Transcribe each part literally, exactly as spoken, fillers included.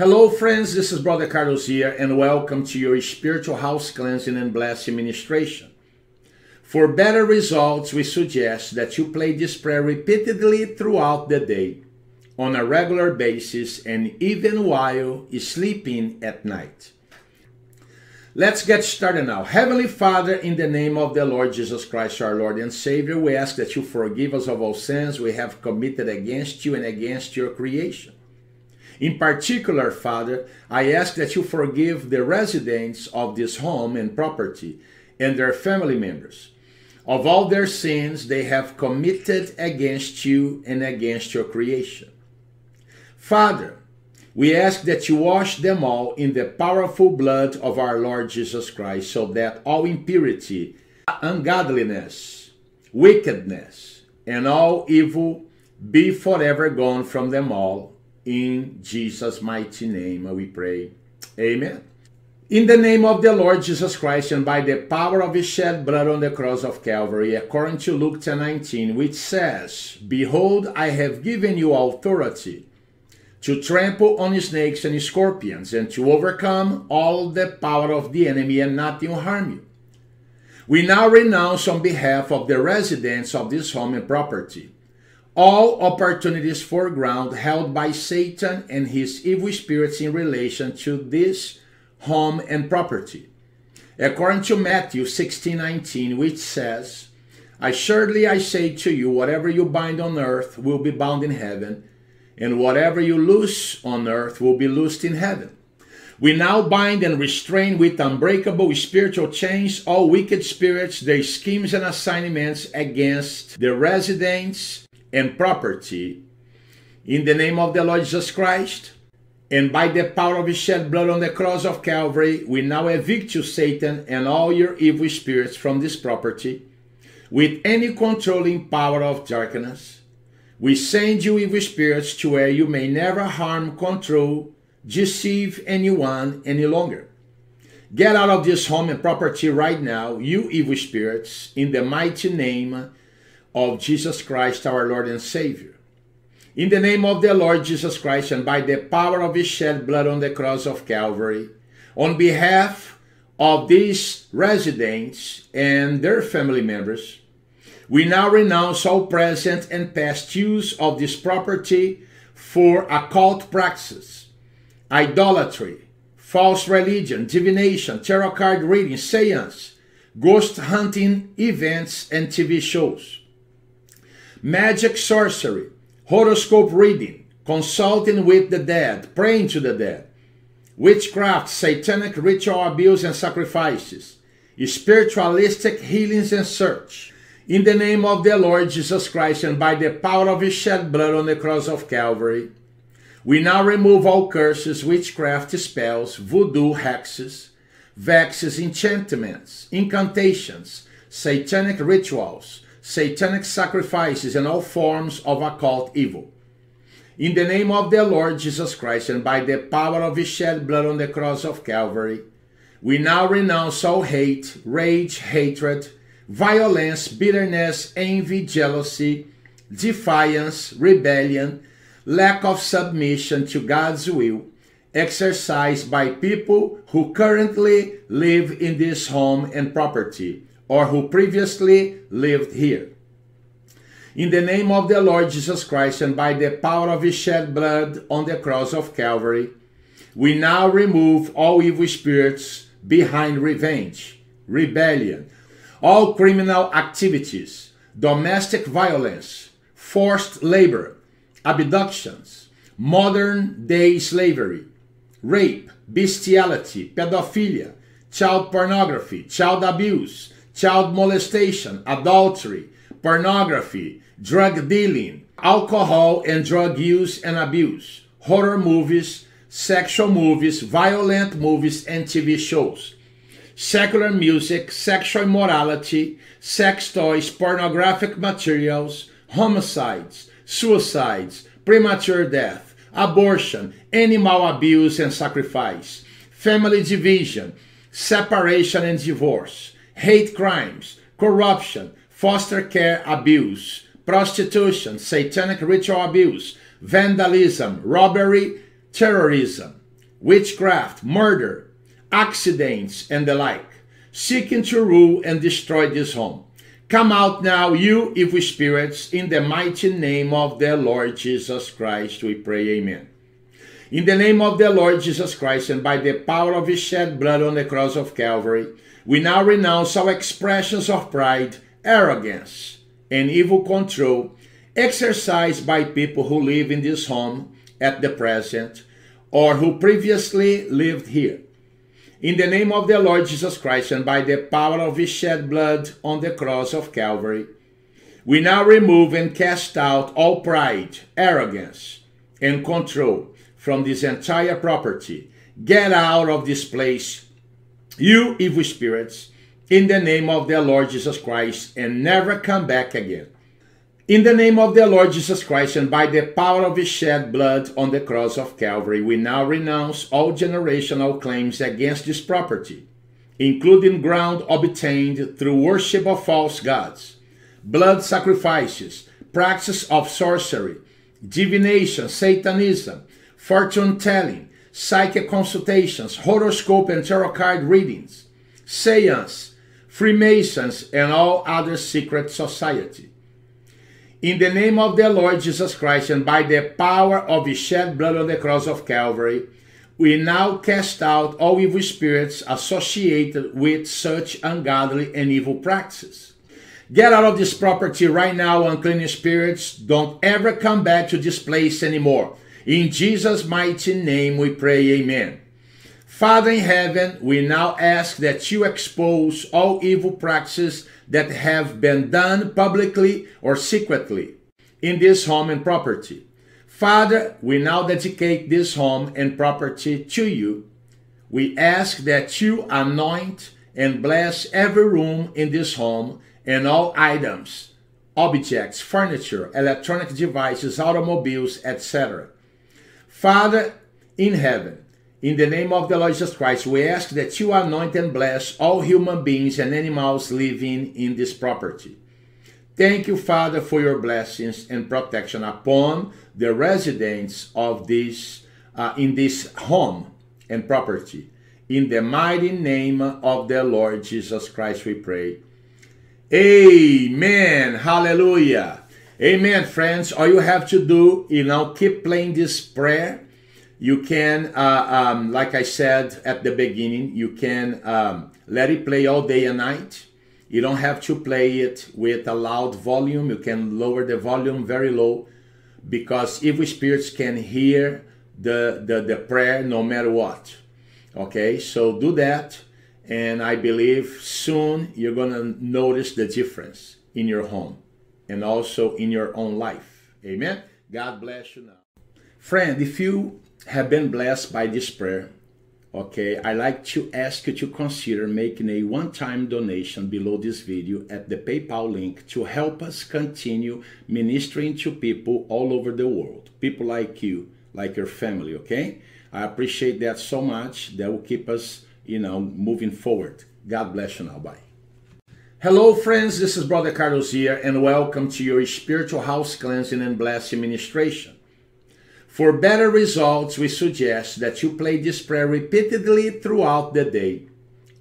Hello friends, this is Brother Carlos here and welcome to your spiritual house cleansing and blessing ministration. For better results, we suggest that you play this prayer repeatedly throughout the day, on a regular basis and even while sleeping at night. Let's get started now. Heavenly Father, in the name of the Lord Jesus Christ, our Lord and Savior, we ask that you forgive us of all sins we have committed against you and against your creation. In particular, Father, I ask that you forgive the residents of this home and property and their family members of all their sins they have committed against you and against your creation. Father, we ask that you wash them all in the powerful blood of our Lord Jesus Christ, so that all impurity, ungodliness, wickedness, and all evil be forever gone from them all. In Jesus' mighty name we pray. Amen. In the name of the Lord Jesus Christ and by the power of his shed blood on the cross of Calvary, according to Luke ten nineteen, which says, "Behold, I have given you authority to trample on snakes and scorpions and to overcome all the power of the enemy, and nothing will harm you." We now renounce on behalf of the residents of this home and property all opportunities foreground held by Satan and his evil spirits in relation to this home and property, according to Matthew sixteen nineteen, which says, "Assuredly I say to you, whatever you bind on earth will be bound in heaven, and whatever you loose on earth will be loosed in heaven." We now bind and restrain with unbreakable spiritual chains all wicked spirits, their schemes and assignments against the residents and property, in the name of the Lord Jesus Christ, and by the power of his shed blood on the cross of Calvary, we now evict you, Satan, and all your evil spirits from this property, with any controlling power of darkness. We send you, evil spirits, to where you may never harm, control, deceive anyone any longer. Get out of this home and property right now, you evil spirits, in the mighty name of Jesus Christ, our Lord and Savior. In the name of the Lord Jesus Christ and by the power of his shed blood on the cross of Calvary, on behalf of these residents and their family members, we now renounce all present and past use of this property for occult practices, idolatry, false religion, divination, tarot card reading, seance, ghost hunting events and T V shows, magic, sorcery, horoscope reading, consulting with the dead, praying to the dead, witchcraft, satanic ritual abuse and sacrifices, spiritualistic healings and search. In the name of the Lord Jesus Christ and by the power of his shed blood on the cross of Calvary, we now remove all curses, witchcraft, spells, voodoo, hexes, vexes, enchantments, incantations, satanic rituals, satanic sacrifices, and all forms of occult evil. In the name of the Lord Jesus Christ and by the power of his shed blood on the cross of Calvary, we now renounce all hate, rage, hatred, violence, bitterness, envy, jealousy, defiance, rebellion, lack of submission to God's will, exercised by people who currently live in this home and property, or who previously lived here. In the name of the Lord Jesus Christ and by the power of his shed blood on the cross of Calvary, we now remove all evil spirits behind revenge, rebellion, all criminal activities, domestic violence, forced labor, abductions, modern-day slavery, rape, bestiality, pedophilia, child pornography, child abuse, child molestation, adultery, pornography, drug dealing, alcohol and drug use and abuse, horror movies, sexual movies, violent movies and T V shows, secular music, sexual immorality, sex toys, pornographic materials, homicides, suicides, premature death, abortion, animal abuse and sacrifice, family division, separation and divorce, hate crimes, corruption, foster care abuse, prostitution, satanic ritual abuse, vandalism, robbery, terrorism, witchcraft, murder, accidents, and the like, seeking to rule and destroy this home. Come out now, you evil spirits, in the mighty name of the Lord Jesus Christ, we pray, amen. In the name of the Lord Jesus Christ, and by the power of his shed blood on the cross of Calvary, we now renounce our expressions of pride, arrogance, and evil control exercised by people who live in this home at the present or who previously lived here. In the name of the Lord Jesus Christ and by the power of his shed blood on the cross of Calvary, we now remove and cast out all pride, arrogance, and control from this entire property. Get out of this place, you evil spirits, in the name of the Lord Jesus Christ, and never come back again. In the name of the Lord Jesus Christ and by the power of his shed blood on the cross of Calvary, we now renounce all generational claims against this property, including ground obtained through worship of false gods, blood sacrifices, practice of sorcery, divination, Satanism, fortune-telling, psychic consultations, horoscope and tarot card readings, seance, Freemasons, and all other secret society. In the name of the Lord Jesus Christ and by the power of his shed blood on the cross of Calvary, we now cast out all evil spirits associated with such ungodly and evil practices. Get out of this property right now, unclean spirits. Don't ever come back to this place anymore. In Jesus' mighty name we pray, amen. Father in heaven, we now ask that you expose all evil practices that have been done publicly or secretly in this home and property. Father, we now dedicate this home and property to you. We ask that you anoint and bless every room in this home and all items, objects, furniture, electronic devices, automobiles, et cetera. Father in heaven, in the name of the Lord Jesus Christ, we ask that you anoint and bless all human beings and animals living in this property. Thank you, Father, for your blessings and protection upon the residents of this, uh, in this home and property. In the mighty name of the Lord Jesus Christ, we pray. Amen. Hallelujah. Amen, friends. All you have to do, you know, keep playing this prayer. You can, uh, um, like I said at the beginning, you can um, let it play all day and night. You don't have to play it with a loud volume. You can lower the volume very low because evil spirits can hear the, the, the prayer no matter what. Okay, so do that and I believe soon you're going to notice the difference in your home and also in your own life. Amen? God bless you now. Friend, if you have been blessed by this prayer, okay, I like to ask you to consider making a one-time donation below this video at the PayPal link to help us continue ministering to people all over the world, people like you, like your family, okay? I appreciate that so much. That will keep us, you know, moving forward. God bless you now. Bye. Hello, friends. This is Brother Carlos here, and welcome to your spiritual house cleansing and blessing ministration. For better results, we suggest that you play this prayer repeatedly throughout the day,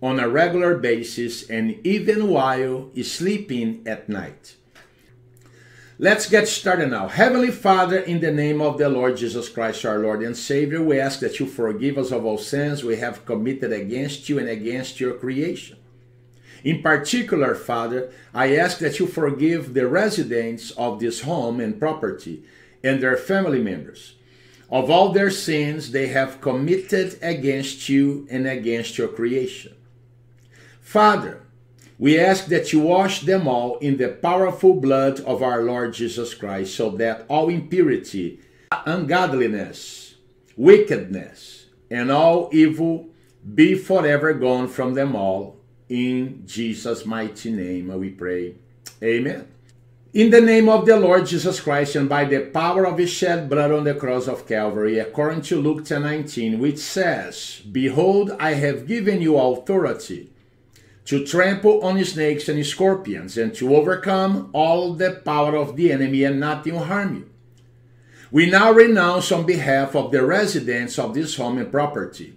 on a regular basis, and even while sleeping at night. Let's get started now. Heavenly Father, in the name of the Lord Jesus Christ, our Lord and Savior, we ask that you forgive us of all sins we have committed against you and against your creation. In particular, Father, I ask that you forgive the residents of this home and property and their family members of all their sins they have committed against you and against your creation. Father, we ask that you wash them all in the powerful blood of our Lord Jesus Christ so that all impurity, ungodliness, wickedness, and all evil be forever gone from them all. In Jesus' mighty name we pray. Amen. In the name of the Lord Jesus Christ and by the power of his shed blood on the cross of Calvary, according to Luke ten nineteen, which says, "Behold, I have given you authority to trample on snakes and scorpions and to overcome all the power of the enemy and nothing will harm you." We now renounce on behalf of the residents of this home and property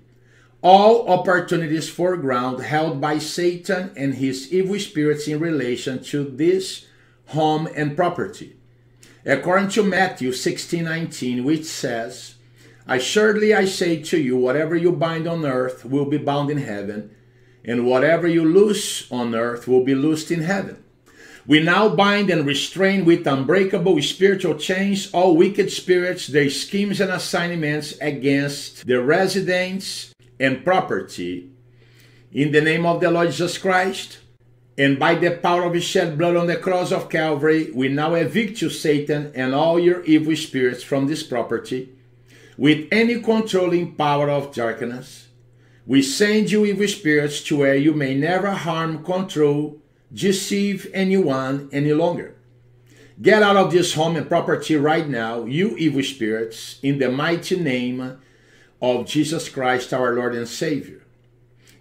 all opportunities foreground held by Satan and his evil spirits in relation to this home and property. According to Matthew sixteen nineteen, which says, "Assuredly I say to you, whatever you bind on earth will be bound in heaven, and whatever you loose on earth will be loosed in heaven." We now bind and restrain with unbreakable spiritual chains all wicked spirits, their schemes and assignments against the residents and property. In the name of the Lord Jesus Christ, and by the power of his shed blood on the cross of Calvary, we now evict you, Satan, and all your evil spirits from this property, with any controlling power of darkness. We send you evil spirits to where you may never harm, control, deceive anyone any longer. Get out of this home and property right now, you evil spirits, in the mighty name of Jesus Christ, our Lord and Savior.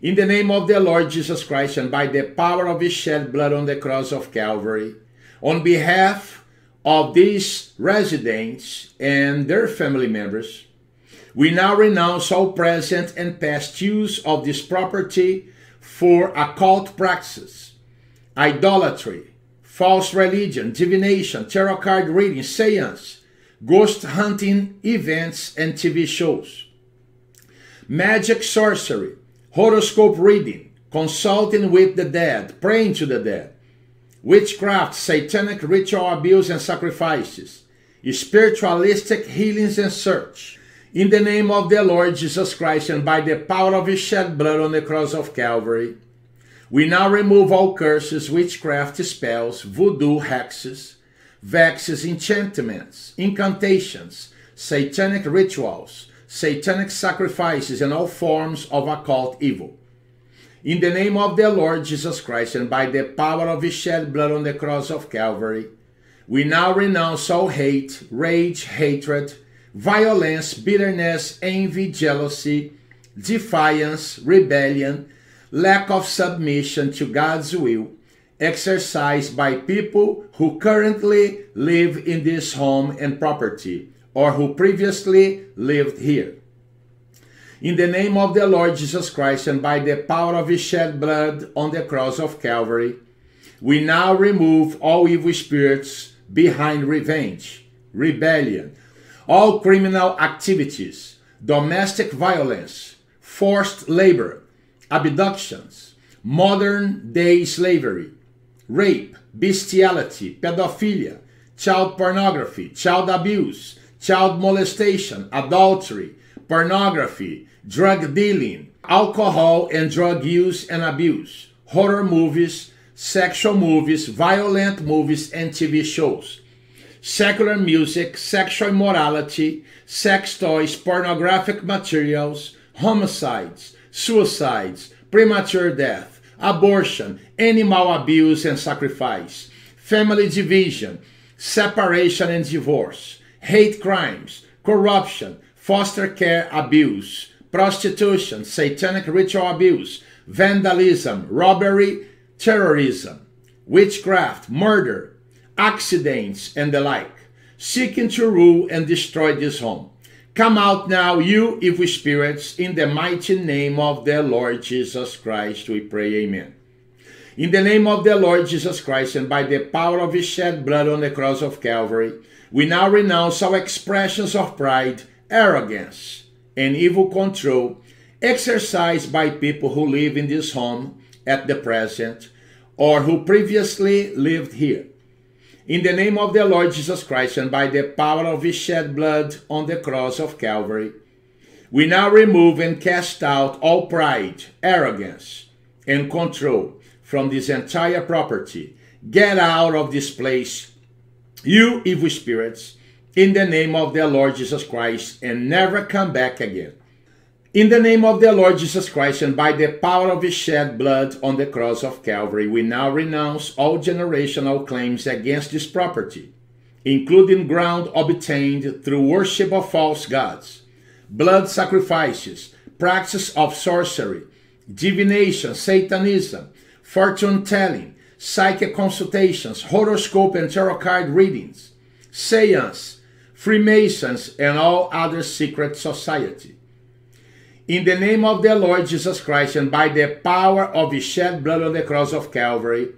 In the name of the Lord Jesus Christ, and by the power of his shed blood on the cross of Calvary, on behalf of these residents and their family members, we now renounce all present and past use of this property for occult practices, idolatry, false religion, divination, tarot card reading, seance, ghost hunting events and T V shows, magic sorcery, horoscope reading, consulting with the dead, praying to the dead, witchcraft, satanic ritual abuse and sacrifices, spiritualistic healings and search. In the name of the Lord Jesus Christ and by the power of his shed blood on the cross of Calvary, we now remove all curses, witchcraft, spells, voodoo, hexes, vexes, enchantments, incantations, satanic rituals, satanic sacrifices, and all forms of occult evil. In the name of the Lord Jesus Christ and by the power of his shed blood on the cross of Calvary, we now renounce all hate, rage, hatred, violence, bitterness, envy, jealousy, defiance, rebellion, lack of submission to God's will exercised by people who currently live in this home and property or who previously lived here. In the name of the Lord Jesus Christ and by the power of his shed blood on the cross of Calvary, we now remove all evil spirits behind revenge, rebellion, all criminal activities, domestic violence, forced labor, abductions, modern-day slavery, rape, bestiality, pedophilia, child pornography, child abuse, child molestation, adultery, pornography, drug dealing, alcohol and drug use and abuse, horror movies, sexual movies, violent movies and T V shows, secular music, sexual immorality, sex toys, pornographic materials, homicides, suicides, premature death, abortion, animal abuse and sacrifice, family division, separation and divorce, hate crimes, corruption, foster care abuse, prostitution, satanic ritual abuse, vandalism, robbery, terrorism, witchcraft, murder, accidents and the like, seeking to rule and destroy this home. Come out now, you evil spirits, in the mighty name of the Lord Jesus Christ, we pray, amen. In the name of the Lord Jesus Christ, and by the power of his shed blood on the cross of Calvary, we now renounce our expressions of pride, arrogance, and evil control exercised by people who live in this home at the present, or who previously lived here. In the name of the Lord Jesus Christ and by the power of his shed blood on the cross of Calvary, we now remove and cast out all pride, arrogance, and control from this entire property. Get out of this place, you evil spirits, in the name of the Lord Jesus Christ, and never come back again. In the name of the Lord Jesus Christ and by the power of his shed blood on the cross of Calvary, we now renounce all generational claims against this property, including ground obtained through worship of false gods, blood sacrifices, practice of sorcery, divination, Satanism, fortune-telling, psychic consultations, horoscope and tarot card readings, seance, Freemasons, and all other secret society. In the name of the Lord Jesus Christ and by the power of his shed blood on the cross of Calvary,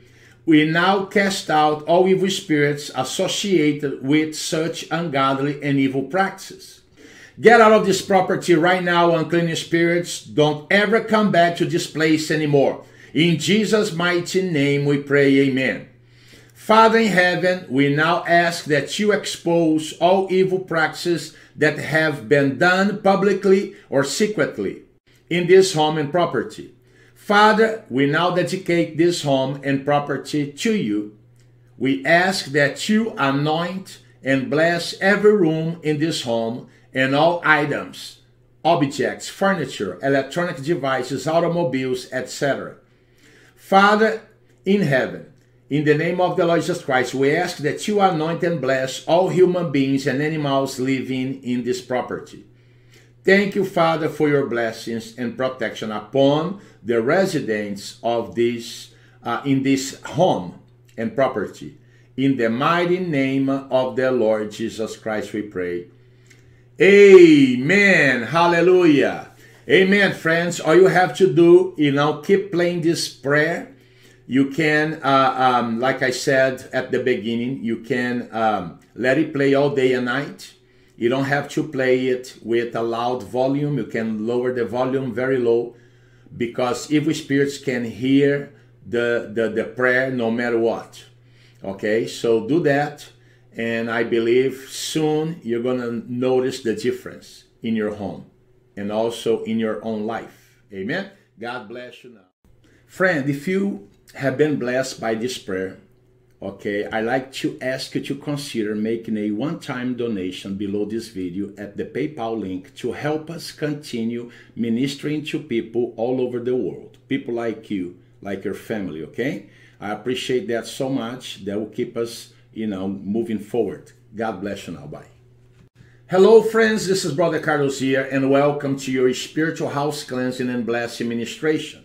we now cast out all evil spirits associated with such ungodly and evil practices. Get out of this property right now, unclean spirits. Don't ever come back to this place anymore. In Jesus' mighty name we pray, amen. Father in heaven, we now ask that you expose all evil practices that have been done publicly or secretly in this home and property. Father, we now dedicate this home and property to you. We ask that you anoint and bless every room in this home and all items, objects, furniture, electronic devices, automobiles, et cetera. Father in heaven, in the name of the Lord Jesus Christ, we ask that you anoint and bless all human beings and animals living in this property. Thank you, Father, for your blessings and protection upon the residents of this, uh, in this home and property. In the mighty name of the Lord Jesus Christ, we pray. Amen. Hallelujah. Amen, friends. All you have to do, you know, keep playing this prayer. You can, uh, um, like I said at the beginning, you can um, let it play all day and night. You don't have to play it with a loud volume. You can lower the volume very low because evil spirits can hear the, the, the prayer no matter what. Okay, so do that, and I believe soon you're going to notice the difference in your home and also in your own life. Amen? God bless you now. Friend, if you have been blessed by this prayer, okay, I like to ask you to consider making a one-time donation below this video at the PayPal link to help us continue ministering to people all over the world, people like you, like your family, okay? I appreciate that so much. That will keep us, you know, moving forward. God bless you now. Bye. Hello, friends. This is Brother Carlos here, and welcome to your spiritual house cleansing and blessing ministration.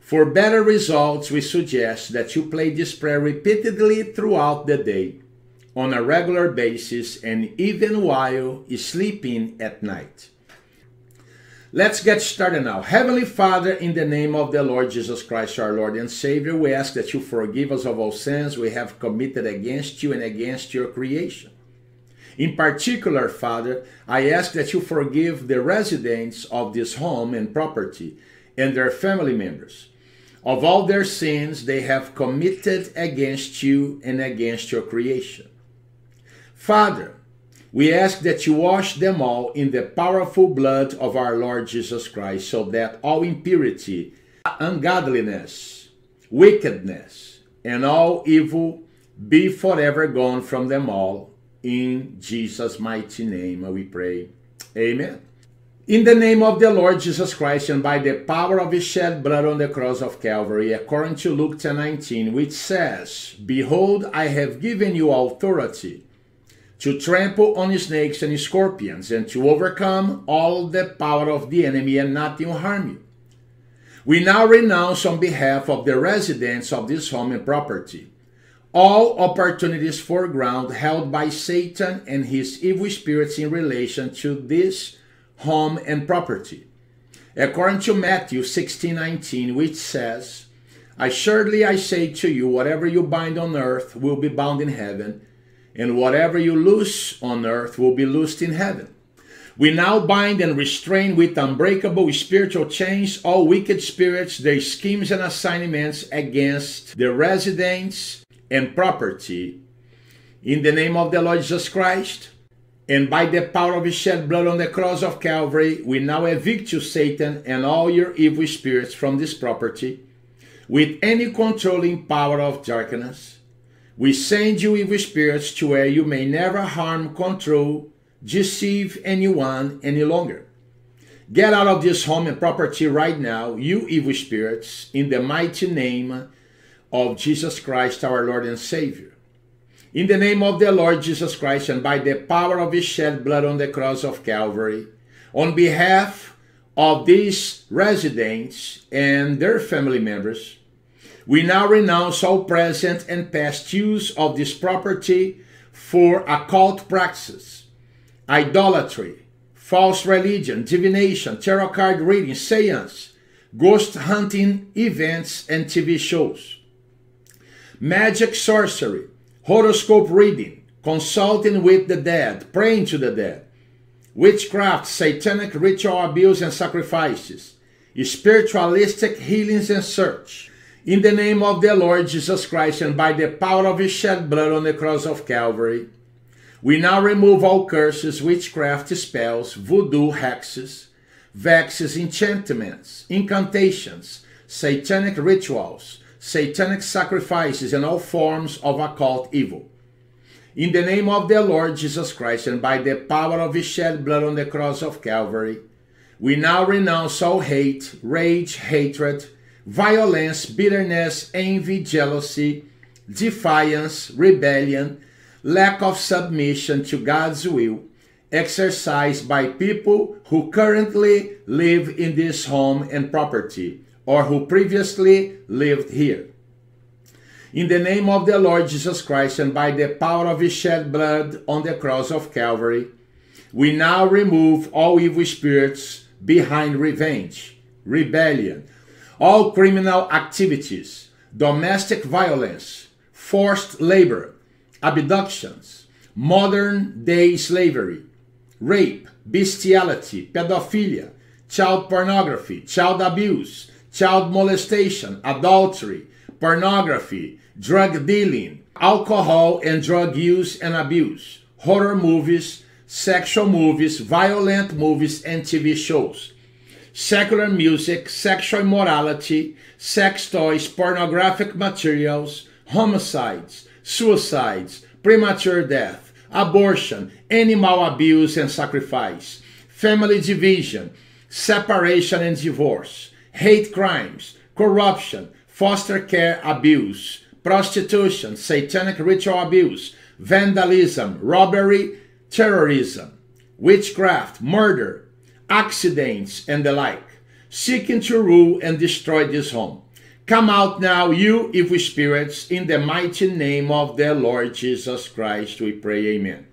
For better results, we suggest that you play this prayer repeatedly throughout the day, on a regular basis, and even while sleeping at night. Let's get started now. Heavenly Father, in the name of the Lord Jesus Christ, our Lord and Savior, we ask that you forgive us of all sins we have committed against you and against your creation. In particular, Father, I ask that you forgive the residents of this home and property and their family members of all their sins they have committed against you and against your creation. Father, we ask that you wash them all in the powerful blood of our Lord Jesus Christ, so that all impurity, ungodliness, wickedness, and all evil be forever gone from them all. In Jesus' mighty name we pray. Amen. In the name of the Lord Jesus Christ and by the power of his shed blood on the cross of Calvary, according to Luke ten nineteen, which says, "Behold, I have given you authority to trample on snakes and scorpions, and to overcome all the power of the enemy, and nothing will harm you." We now renounce on behalf of the residents of this home and property all opportunities foreground held by Satan and his evil spirits in relation to this home and property, according to Matthew sixteen nineteen, which says, "Assuredly I say to you, whatever you bind on earth will be bound in heaven, and whatever you loose on earth will be loosed in heaven." We now bind and restrain with unbreakable spiritual chains all wicked spirits, their schemes and assignments against the residents and property. In the name of the Lord Jesus Christ, and by the power of his shed blood on the cross of Calvary, we now evict you, Satan, and all your evil spirits from this property with any controlling power of darkness. We send you, evil spirits, to where you may never harm, control, deceive anyone any longer. Get out of this home and property right now, you evil spirits, in the mighty name of Jesus Christ, our Lord and Savior. In the name of the Lord Jesus Christ and by the power of his shed blood on the cross of Calvary, on behalf of these residents and their family members, we now renounce all present and past use of this property for occult practices, idolatry, false religion, divination, tarot card reading, seance, ghost hunting events and T V shows, magic sorcery, horoscope reading, consulting with the dead, praying to the dead, witchcraft, satanic ritual abuse and sacrifices, spiritualistic healings and search. In the name of the Lord Jesus Christ and by the power of his shed blood on the cross of Calvary, we now remove all curses, witchcraft, spells, voodoo, hexes, vexes, enchantments, incantations, satanic rituals, satanic sacrifices, and all forms of occult evil. In the name of the Lord Jesus Christ and by the power of his shed blood on the cross of Calvary, we now renounce all hate, rage, hatred, violence, bitterness, envy, jealousy, defiance, rebellion, lack of submission to God's will, exercised by people who currently live in this home and property, or who previously lived here. In the name of the Lord Jesus Christ and by the power of his shed blood on the cross of Calvary, we now remove all evil spirits behind revenge, rebellion, all criminal activities, domestic violence, forced labor, abductions, modern-day slavery, rape, bestiality, pedophilia, child pornography, child abuse, child molestation, adultery, pornography, drug dealing, alcohol and drug use and abuse, horror movies, sexual movies, violent movies and T V shows, secular music, sexual immorality, sex toys, pornographic materials, homicides, suicides, premature death, abortion, animal abuse and sacrifice, family division, separation and divorce, hate crimes, corruption, foster care abuse, prostitution, satanic ritual abuse, vandalism, robbery, terrorism, witchcraft, murder, accidents, and the like, seeking to rule and destroy this home. Come out now, you evil spirits, in the mighty name of the Lord Jesus Christ, we pray, amen.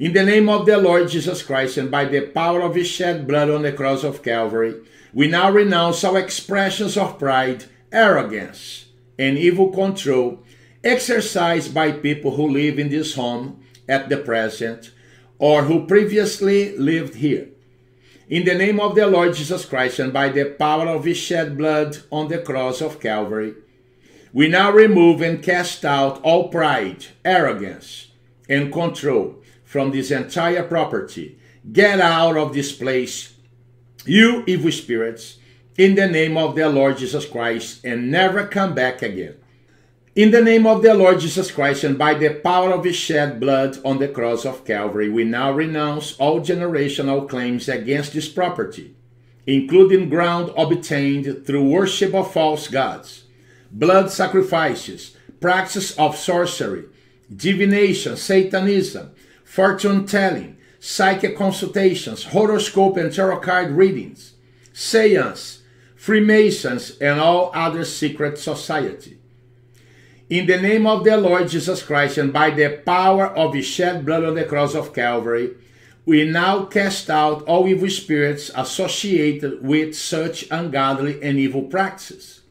In the name of the Lord Jesus Christ, and by the power of his shed blood on the cross of Calvary, we now renounce all expressions of pride, arrogance, and evil control exercised by people who live in this home at the present, or who previously lived here. In the name of the Lord Jesus Christ and by the power of his shed blood on the cross of Calvary, we now remove and cast out all pride, arrogance, and control from this entire property. Get out of this place, you evil spirits, in the name of the Lord Jesus Christ, and never come back again. In the name of the Lord Jesus Christ and by the power of his shed blood on the cross of Calvary, we now renounce all generational claims against this property, including ground obtained through worship of false gods, blood sacrifices, practice of sorcery, divination, Satanism, fortune-telling, psychic consultations, horoscope and tarot card readings, seance, Freemasons, and all other secret societies. In the name of the Lord Jesus Christ and by the power of his shed blood on the cross of Calvary, we now cast out all evil spirits associated with such ungodly and evil practices.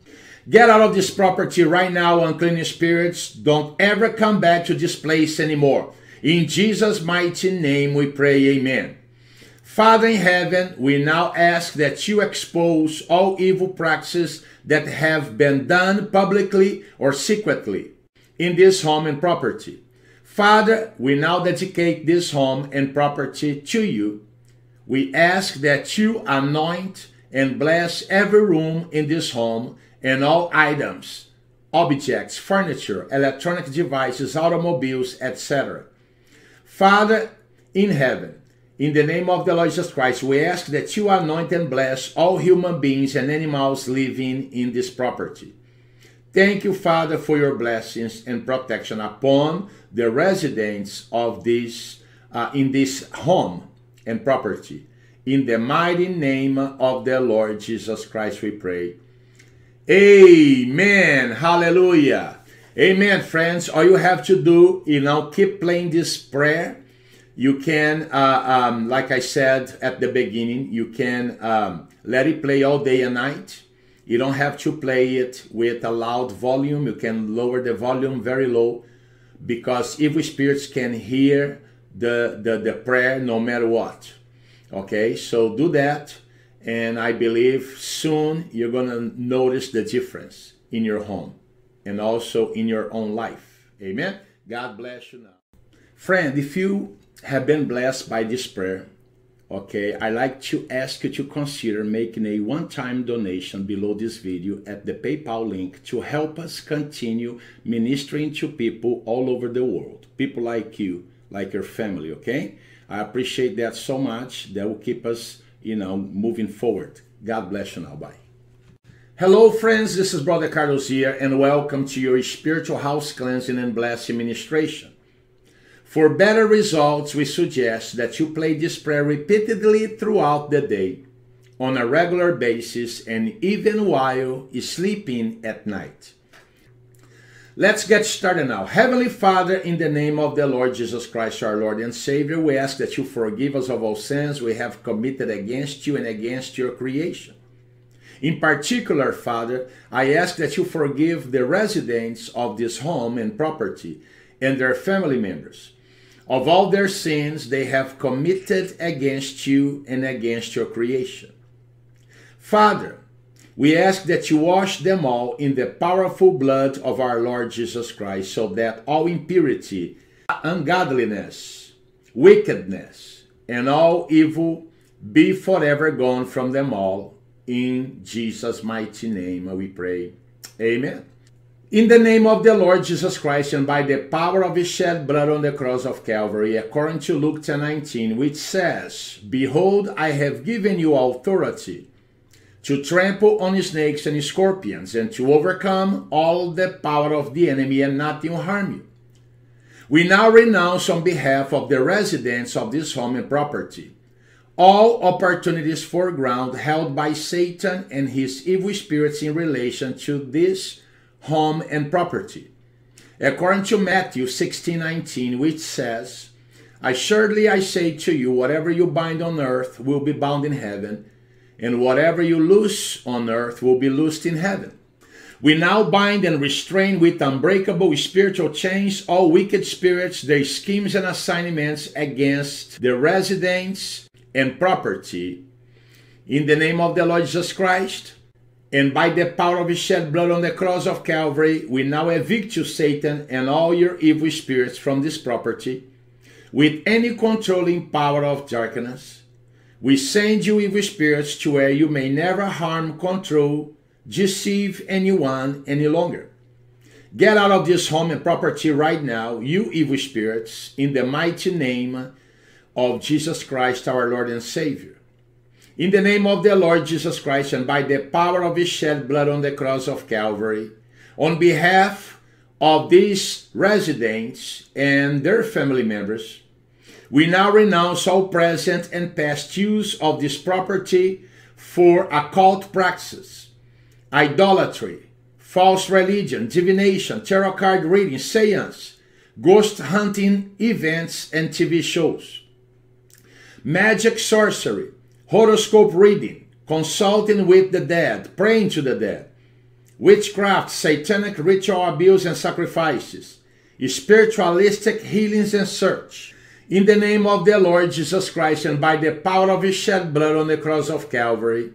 Get out of this property right now, unclean spirits. Don't ever come back to this place anymore. In Jesus' mighty name we pray, amen. Father in heaven, we now ask that you expose all evil practices that have been done publicly or secretly in this home and property. Father, we now dedicate this home and property to you. We ask that you anoint and bless every room in this home and all items, objects, furniture, electronic devices, automobiles, et cetera. Father in heaven, in the name of the Lord Jesus Christ, we ask that you anoint and bless all human beings and animals living in this property. Thank you, Father, for your blessings and protection upon the residents of this, uh, in this home and property. In the mighty name of the Lord Jesus Christ, we pray. Amen. Hallelujah. Amen, friends. All you have to do, you know, keep playing this prayer. You can, uh, um, like I said at the beginning, you can um, let it play all day and night. You don't have to play it with a loud volume. You can lower the volume very low, because evil spirits can hear the, the, the prayer no matter what. Okay, so do that, and I believe soon you're gonna notice the difference in your home and also in your own life. Amen? God bless you now. Friend, if you have been blessed by this prayer, okay, I like to ask you to consider making a one-time donation below this video at the PayPal link to help us continue ministering to people all over the world, people like you, like your family, okay? I appreciate that so much. That will keep us, you know, moving forward. God bless you now. Bye. Hello, friends. This is Brother Carlos here, and welcome to your spiritual house cleansing and blessing ministration. For better results, we suggest that you play this prayer repeatedly throughout the day, on a regular basis, and even while sleeping at night. Let's get started now. Heavenly Father, in the name of the Lord Jesus Christ, our Lord and Savior, we ask that you forgive us of all sins we have committed against you and against your creation. In particular, Father, I ask that you forgive the residents of this home and property and their family members of all their sins they have committed against you and against your creation. Father, we ask that you wash them all in the powerful blood of our Lord Jesus Christ, so that all impurity, ungodliness, wickedness, and all evil be forever gone from them all. In Jesus' mighty name we pray. Amen. In the name of the Lord Jesus Christ, and by the power of his shed blood on the cross of Calvary, according to Luke ten nineteen, which says, "Behold, I have given you authority to trample on snakes and scorpions, and to overcome all the power of the enemy, and nothing will harm you." We now renounce on behalf of the residents of this home and property all opportunities for ground held by Satan and his evil spirits in relation to this home and property, according to Matthew sixteen nineteen, which says, "Assuredly I say to you, whatever you bind on earth will be bound in heaven, and whatever you loose on earth will be loosed in heaven." We now bind and restrain with unbreakable spiritual chains all wicked spirits, their schemes and assignments against the residents and property. In the name of the Lord Jesus Christ, and by the power of his shed blood on the cross of Calvary, we now evict you, Satan, and all your evil spirits from this property with any controlling power of darkness. We send you, evil spirits, to where you may never harm, control, deceive anyone any longer. Get out of this home and property right now, you evil spirits, in the mighty name of Jesus Christ, our Lord and Savior. In the name of the Lord Jesus Christ, and by the power of his shed blood on the cross of Calvary, on behalf of these residents and their family members, we now renounce all present and past use of this property for occult practices, idolatry, false religion, divination, tarot card reading, seance, ghost hunting events and T V shows, magic, sorcery, horoscope reading, consulting with the dead, praying to the dead, witchcraft, satanic ritual abuse and sacrifices, spiritualistic healings and search. In the name of the Lord Jesus Christ, and by the power of his shed blood on the cross of Calvary,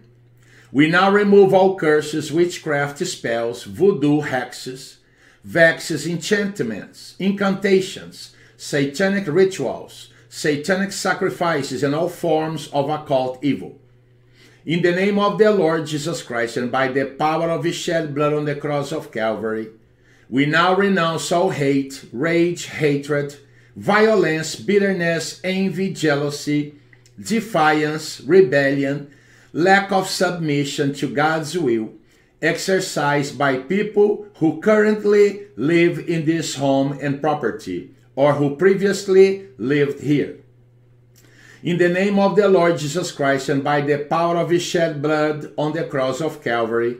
we now remove all curses, witchcraft, spells, voodoo, hexes, vexes, enchantments, incantations, satanic rituals, satanic sacrifices, and all forms of occult evil. In the name of the Lord Jesus Christ, and by the power of his shed blood on the cross of Calvary, we now renounce all hate, rage, hatred, violence, bitterness, envy, jealousy, defiance, rebellion, lack of submission to God's will, exercised by people who currently live in this home and property, or who previously lived here. In the name of the Lord Jesus Christ, and by the power of his shed blood on the cross of Calvary,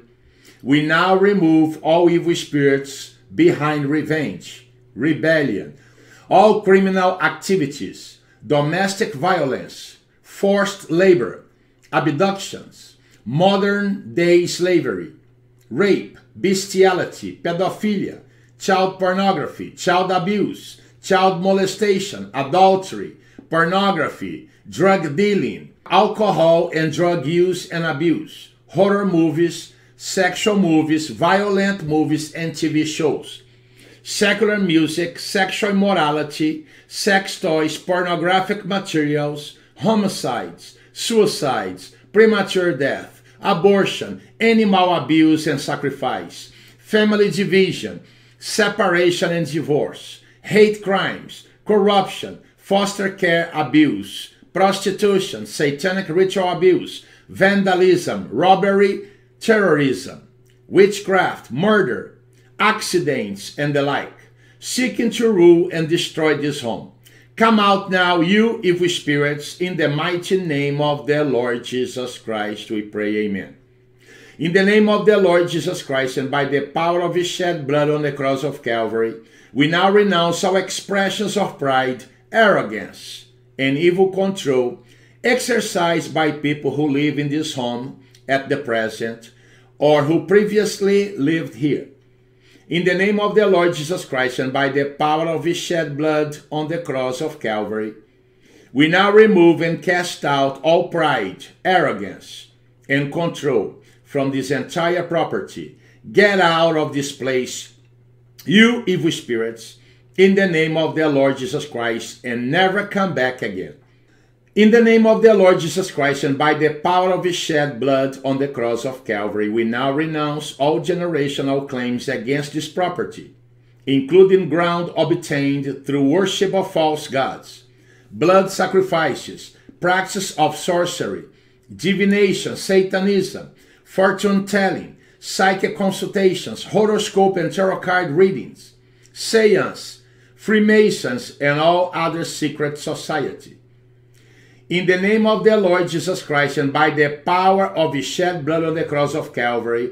we now remove all evil spirits behind revenge, rebellion, all criminal activities, domestic violence, forced labor, abductions, modern-day slavery, rape, bestiality, pedophilia, child pornography, child abuse, child molestation, adultery, pornography, drug dealing, alcohol and drug use and abuse, horror movies, sexual movies, violent movies and T V shows, secular music, sexual immorality, sex toys, pornographic materials, homicides, suicides, premature death, abortion, animal abuse and sacrifice, family division, separation and divorce, hate crimes, corruption, foster care abuse, prostitution, satanic ritual abuse, vandalism, robbery, terrorism, witchcraft, murder, accidents, and the like, seeking to rule and destroy this home. Come out now, you evil spirits, in the mighty name of the Lord Jesus Christ, we pray, amen. In the name of the Lord Jesus Christ, and by the power of his shed blood on the cross of Calvary, we now renounce our expressions of pride, arrogance, and evil control exercised by people who live in this home at the present or who previously lived here. In the name of the Lord Jesus Christ and by the power of his shed blood on the cross of Calvary, we now remove and cast out all pride, arrogance, and control from this entire property. Get out of this place, you evil spirits, in the name of the Lord Jesus Christ, and never come back again. In the name of the Lord Jesus Christ, and by the power of his shed blood on the cross of Calvary, we now renounce all generational claims against this property, including ground obtained through worship of false gods, blood sacrifices, practice of sorcery, divination, Satanism, fortune-telling, psychic consultations, horoscope and tarot card readings, seance, Freemasons, and all other secret society. In the name of the Lord Jesus Christ and by the power of his shed blood on the cross of Calvary,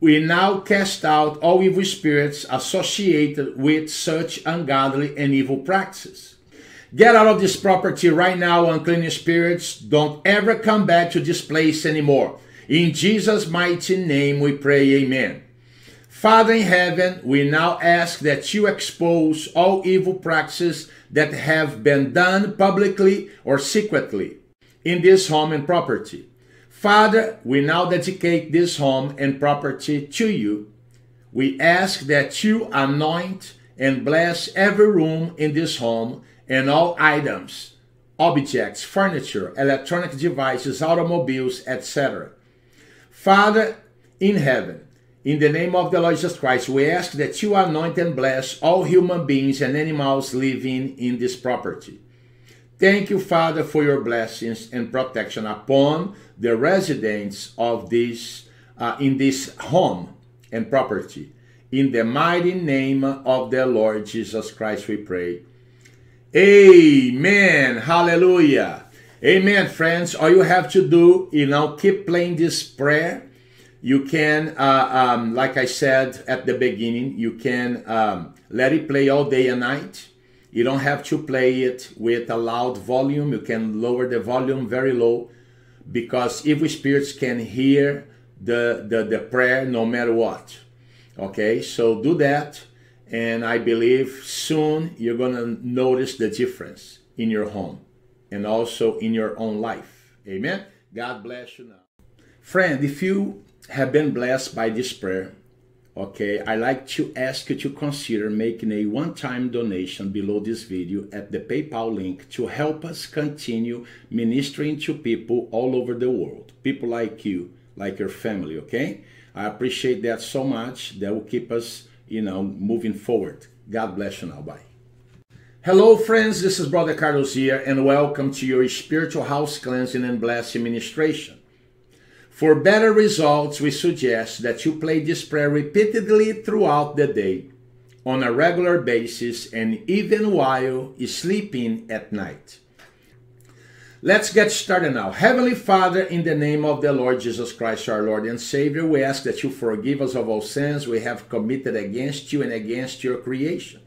we now cast out all evil spirits associated with such ungodly and evil practices. Get out of this property right now, unclean spirits. Don't ever come back to this place anymore. In Jesus' mighty name we pray, amen. Father in heaven, we now ask that you expose all evil practices that have been done publicly or secretly in this home and property. Father, we now dedicate this home and property to you. We ask that you anoint and bless every room in this home and all items, objects, furniture, electronic devices, automobiles, et cetera. Father in heaven, in the name of the Lord Jesus Christ, we ask that you anoint and bless all human beings and animals living in this property. Thank you, Father, for your blessings and protection upon the residents of this, uh, in this home and property. In the mighty name of the Lord Jesus Christ, we pray. Amen. Hallelujah. Amen, friends. All you have to do, you know, keep playing this prayer. You can, uh, um, like I said at the beginning, you can um, let it play all day and night. You don't have to play it with a loud volume. You can lower the volume very low because evil spirits can hear the, the, the prayer no matter what. Okay, so do that and I believe soon you're going to notice the difference in your home and also in your own life. Amen? God bless you now. Friend, if you have been blessed by this prayer, okay, I like to ask you to consider making a one-time donation below this video at the PayPal link to help us continue ministering to people all over the world, people like you, like your family, okay? I appreciate that so much. That will keep us, you know, moving forward. God bless you now. Bye. Hello, friends. This is Brother Carlos here, and welcome to your spiritual house cleansing and blessing ministration. For better results, we suggest that you play this prayer repeatedly throughout the day, on a regular basis, and even while sleeping at night. Let's get started now. Heavenly Father, in the name of the Lord Jesus Christ, our Lord and Savior, we ask that you forgive us of all sins we have committed against you and against your creation.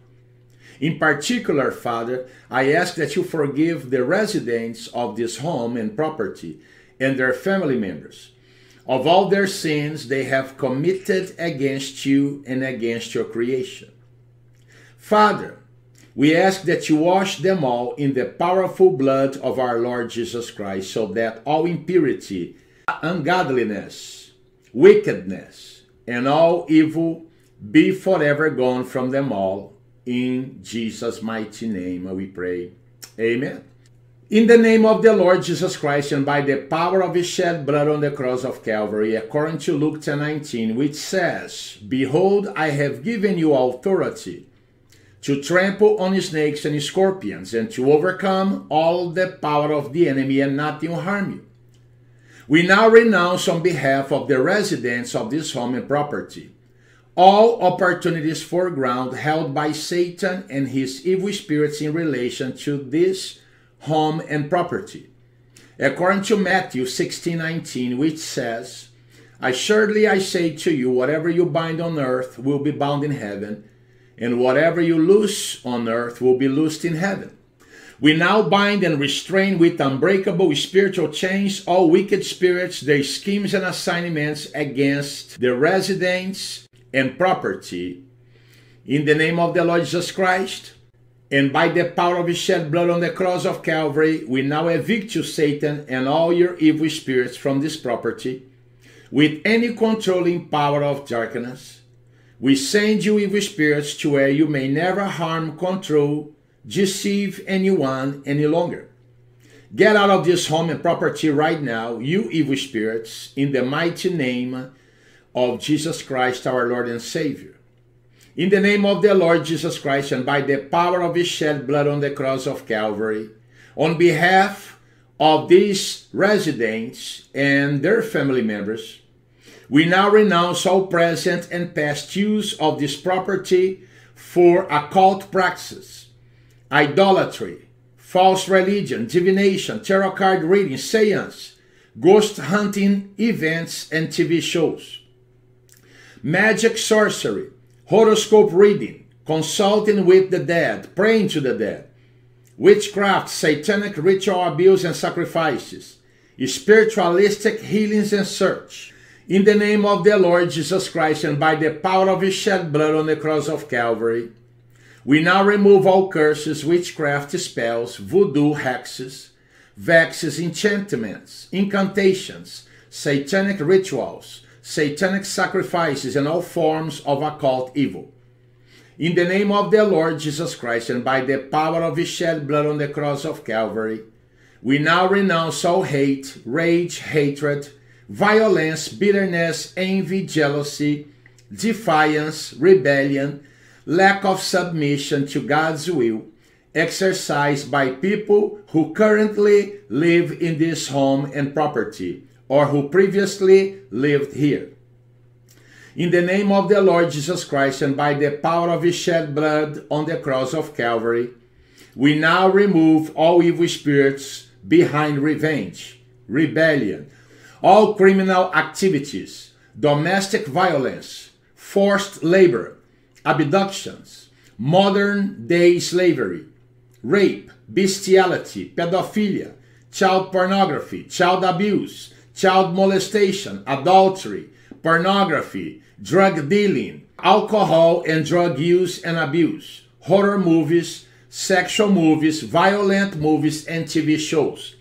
In particular, Father, I ask that you forgive the residents of this home and property and their family members of all their sins they have committed against you and against your creation. Father, we ask that you wash them all in the powerful blood of our Lord Jesus Christ, so that all impurity, ungodliness, wickedness, and all evil be forever gone from them all. In Jesus' mighty name we pray. Amen. In the name of the Lord Jesus Christ, and by the power of his shed blood on the cross of Calvary, according to Luke ten nineteen, which says, "Behold, I have given you authority to trample on snakes and scorpions, and to overcome all the power of the enemy, and nothing will harm you." We now renounce on behalf of the residents of this home and property all opportunities for ground held by Satan and his evil spirits in relation to this home and property, according to Matthew sixteen nineteen, which says, "Assuredly I say to you, whatever you bind on earth will be bound in heaven, and whatever you loose on earth will be loosed in heaven." We now bind and restrain with unbreakable spiritual chains all wicked spirits, their schemes and assignments against the residents and property, in the name of the Lord Jesus Christ. And by the power of his shed blood on the cross of Calvary, we now evict you, Satan, and all your evil spirits from this property, with any controlling power of darkness. We send you evil spirits to where you may never harm, control, deceive anyone any longer. Get out of this home and property right now, you evil spirits, in the mighty name of Jesus Christ, our Lord and Savior. In the name of the Lord Jesus Christ, and by the power of his shed blood on the cross of Calvary, on behalf of these residents and their family members, we now renounce all present and past use of this property for occult practices, idolatry, false religion, divination, tarot card reading, seance, ghost hunting events and T V shows, magic, sorcery, horoscope reading, consulting with the dead, praying to the dead, witchcraft, satanic ritual abuse and sacrifices, spiritualistic healings and search. In the name of the Lord Jesus Christ, and by the power of his shed blood on the cross of Calvary, we now remove all curses, witchcraft, spells, voodoo, hexes, vexes, enchantments, incantations, satanic rituals, satanic sacrifices, and all forms of occult evil. In the name of the Lord Jesus Christ, and by the power of his shed blood on the cross of Calvary, we now renounce all hate, rage, hatred, violence, bitterness, envy, jealousy, defiance, rebellion, lack of submission to God's will, exercised by people who currently live in this home and property, or who previously lived here. In the name of the Lord Jesus Christ, and by the power of his shed blood on the cross of Calvary, we now remove all evil spirits behind revenge, rebellion, all criminal activities, domestic violence, forced labor, abductions, modern-day slavery, rape, bestiality, pedophilia, child pornography, child abuse, child molestation, adultery, pornography, drug dealing, alcohol and drug use and abuse, horror movies, sexual movies, violent movies and T V shows,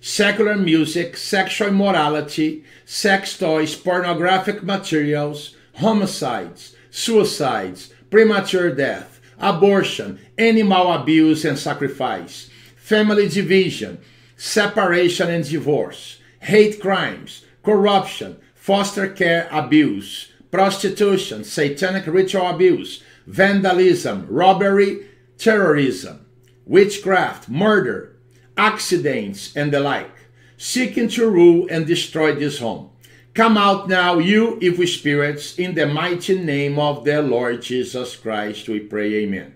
secular music, sexual immorality, sex toys, pornographic materials, homicides, suicides, premature death, abortion, animal abuse and sacrifice, family division, separation and divorce, hate crimes, corruption, foster care abuse, prostitution, satanic ritual abuse, vandalism, robbery, terrorism, witchcraft, murder, accidents, and the like, seeking to rule and destroy this home. Come out now, you evil spirits, in the mighty name of the Lord Jesus Christ, we pray, amen.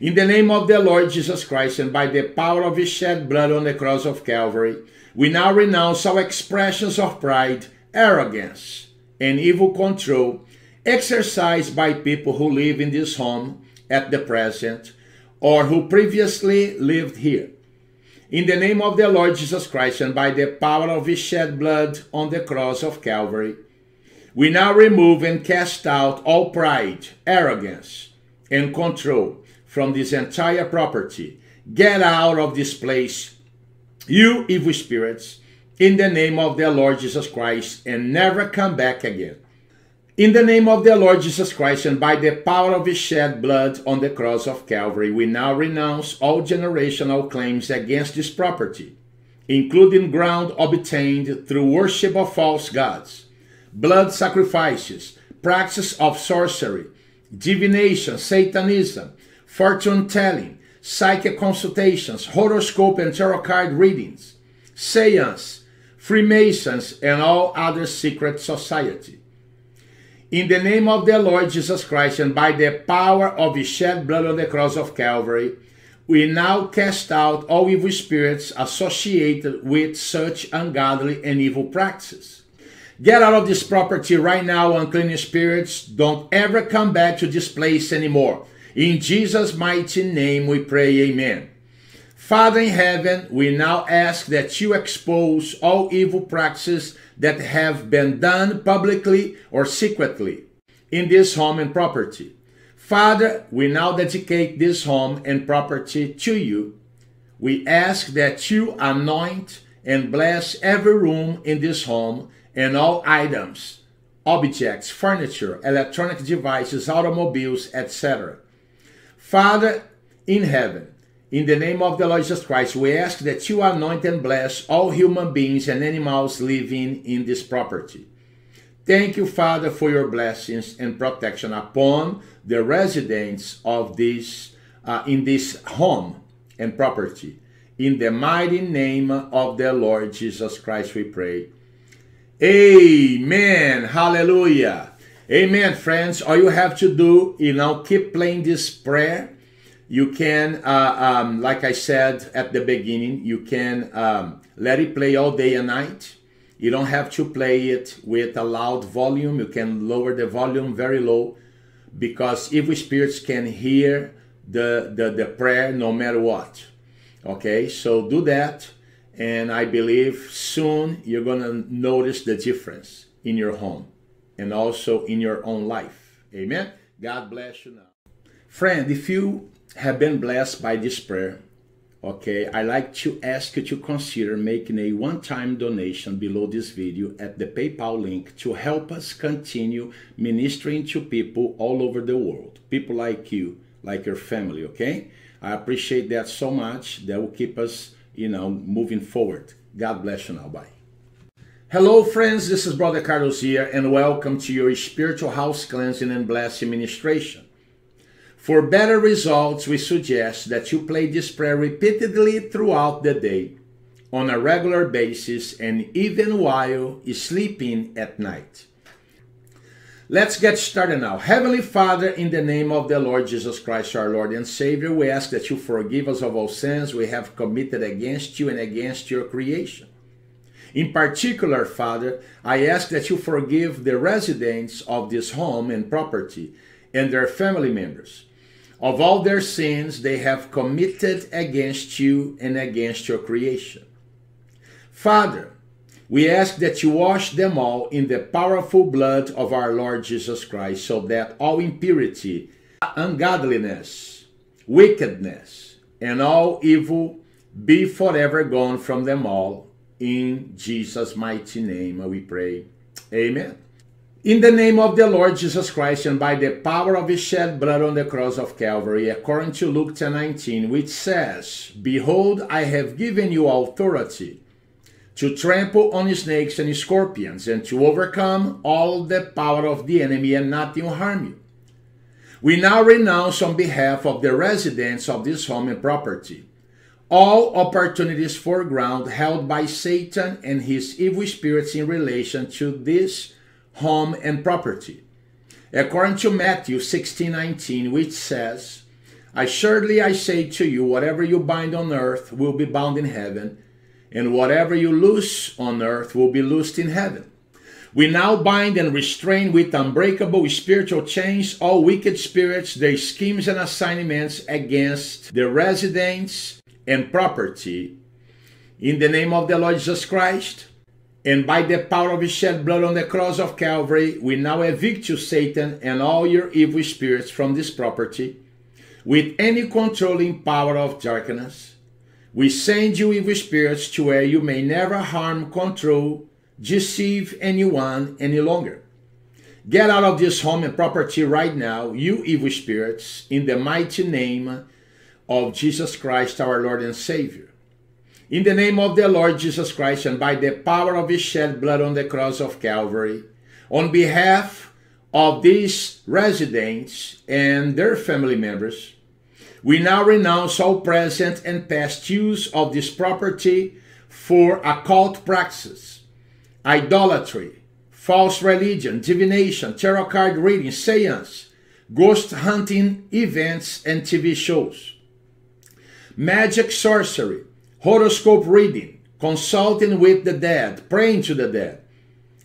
In the name of the Lord Jesus Christ, and by the power of his shed blood on the cross of Calvary, we now renounce all expressions of pride, arrogance, and evil control exercised by people who live in this home at the present, or who previously lived here. In the name of the Lord Jesus Christ and by the power of his shed blood on the cross of Calvary, we now remove and cast out all pride, arrogance, and control from this entire property. Get out of this place, you evil spirits, in the name of the Lord Jesus Christ, and never come back again. In the name of the Lord Jesus Christ and by the power of his shed blood on the cross of Calvary, we now renounce all generational claims against this property, including ground obtained through worship of false gods, blood sacrifices, practice of sorcery, divination, Satanism, fortune-telling, psychic consultations, horoscope and tarot card readings, seance, Freemasons, and all other secret society. In the name of the Lord Jesus Christ and by the power of his shed blood on the cross of Calvary, we now cast out all evil spirits associated with such ungodly and evil practices. Get out of this property right now, unclean spirits. Don't ever come back to this place anymore. In Jesus' mighty name we pray, amen. Father in heaven, we now ask that you expose all evil practices that have been done publicly or secretly in this home and property. Father, we now dedicate this home and property to you. We ask that you anoint and bless every room in this home and all items, objects, furniture, electronic devices, automobiles, et cetera. Father in heaven, in the name of the Lord Jesus Christ, we ask that you anoint and bless all human beings and animals living in this property. Thank you, Father, for your blessings and protection upon the residents of this, uh, in this home and property. In the mighty name of the Lord Jesus Christ, we pray. Amen. Hallelujah. Amen, friends. All you have to do, you know, keep playing this prayer. You can, uh, um, like I said at the beginning, you can um, let it play all day and night. You don't have to play it with a loud volume. You can lower the volume very low because evil spirits can hear the, the, the prayer no matter what. Okay, so do that. And I believe soon you're going to notice the difference in your home and also in your own life. Amen. God bless you now. Friend, if you have been blessed by this prayer, okay, I like to ask you to consider making a one-time donation below this video at the PayPal link to help us continue ministering to people all over the world, people like you, like your family, okay? I appreciate that so much. That will keep us, you know, moving forward. God bless you now. Bye. Hello, friends. This is Brother Carlos here, and welcome to your spiritual house cleansing and blessing ministration. For better results, we suggest that you play this prayer repeatedly throughout the day, on a regular basis, and even while sleeping at night. Let's get started now. Heavenly Father, in the name of the Lord Jesus Christ, our Lord and Savior, we ask that you forgive us of all sins we have committed against you and against your creation. In particular, Father, I ask that you forgive the residents of this home and property and their family members of all their sins they have committed against you and against your creation. Father, we ask that you wash them all in the powerful blood of our Lord Jesus Christ, so that all impurity, ungodliness, wickedness, and all evil be forever gone from them all. In Jesus' mighty name we pray. Amen. In the name of the Lord Jesus Christ and by the power of his shed blood on the cross of Calvary, according to Luke ten nineteen, which says, "Behold, I have given you authority to trample on snakes and scorpions, and to overcome all the power of the enemy, and nothing will harm you." We now renounce on behalf of the residents of this home and property all opportunities for ground held by Satan and his evil spirits in relation to this home and property, according to Matthew sixteen nineteen, which says, "Assuredly I say to you, whatever you bind on earth will be bound in heaven, and whatever you loose on earth will be loosed in heaven." We now bind and restrain with unbreakable spiritual chains all wicked spirits, their schemes and assignments against the residents and property. In the name of the Lord Jesus Christ, and by the power of his shed blood on the cross of Calvary, we now evict you, Satan, and all your evil spirits from this property, with any controlling power of darkness. We send you evil spirits to where you may never harm, control, deceive anyone any longer. Get out of this home and property right now, you evil spirits, in the mighty name of Jesus Christ, our Lord and Savior. In the name of the Lord Jesus Christ, and by the power of his shed blood on the cross of Calvary, on behalf of these residents and their family members, we now renounce all present and past use of this property for occult practices, idolatry, false religion, divination, tarot card reading, seance, ghost hunting events and T V shows, magic, sorcery, horoscope reading, consulting with the dead, praying to the dead,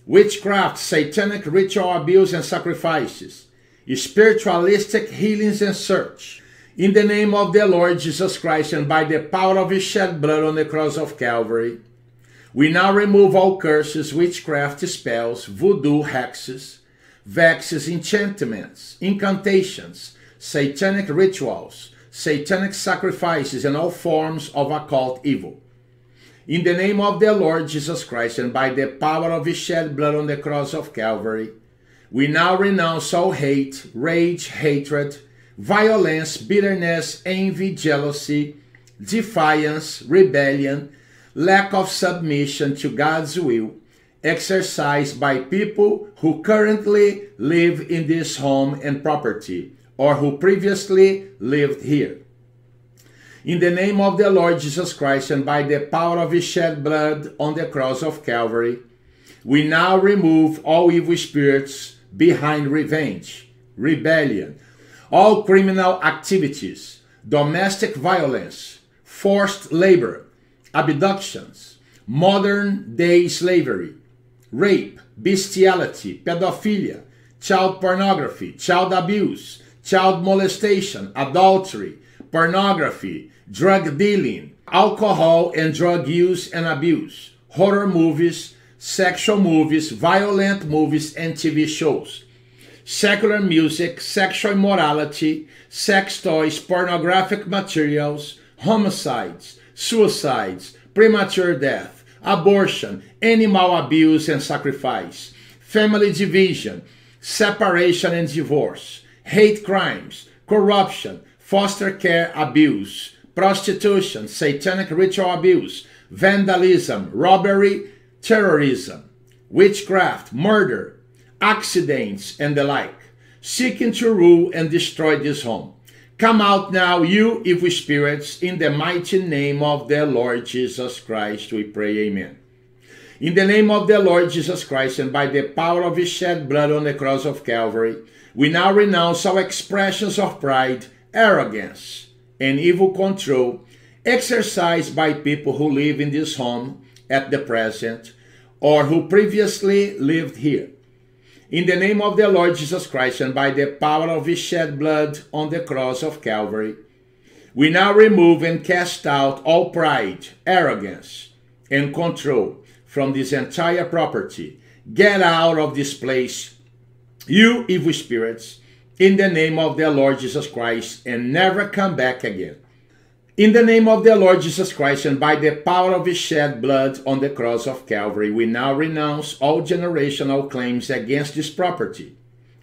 witchcraft, satanic ritual abuse and sacrifices, spiritualistic healings and search. In the name of the Lord Jesus Christ and by the power of his shed blood on the cross of Calvary, we now remove all curses, witchcraft, spells, voodoo, hexes, vexes, enchantments, incantations, satanic rituals, satanic sacrifices and all forms of occult evil. In the name of the Lord Jesus Christ and by the power of his shed blood on the cross of Calvary, we now renounce all hate, rage, hatred, violence, bitterness, envy, jealousy, defiance, rebellion, lack of submission to God's will, exercised by people who currently live in this home and property, or who previously lived here. In the name of the Lord Jesus Christ and by the power of his shed blood on the cross of Calvary, we now remove all evil spirits behind revenge, rebellion, all criminal activities, domestic violence, forced labor, abductions, modern-day slavery, rape, bestiality, pedophilia, child pornography, child abuse, child molestation, adultery, pornography, drug dealing, alcohol and drug use and abuse, horror movies, sexual movies, violent movies and T V shows, secular music, sexual immorality, sex toys, pornographic materials, homicides, suicides, premature death, abortion, animal abuse and sacrifice, family division, separation and divorce, hate crimes, corruption, foster care abuse, prostitution, satanic ritual abuse, vandalism, robbery, terrorism, witchcraft, murder, accidents, and the like, seeking to rule and destroy this home. Come out now, you evil spirits, in the mighty name of the Lord Jesus Christ, we pray, amen. In the name of the Lord Jesus Christ, and by the power of his shed blood on the cross of Calvary, we now renounce all expressions of pride, arrogance, and evil control exercised by people who live in this home at the present or who previously lived here. In the name of the Lord Jesus Christ and by the power of his shed blood on the cross of Calvary, we now remove and cast out all pride, arrogance, and control from this entire property. Get out of this place, you evil spirits, in the name of the Lord Jesus Christ, and never come back again. In the name of the Lord Jesus Christ, and by the power of his shed blood on the cross of Calvary, we now renounce all generational claims against this property,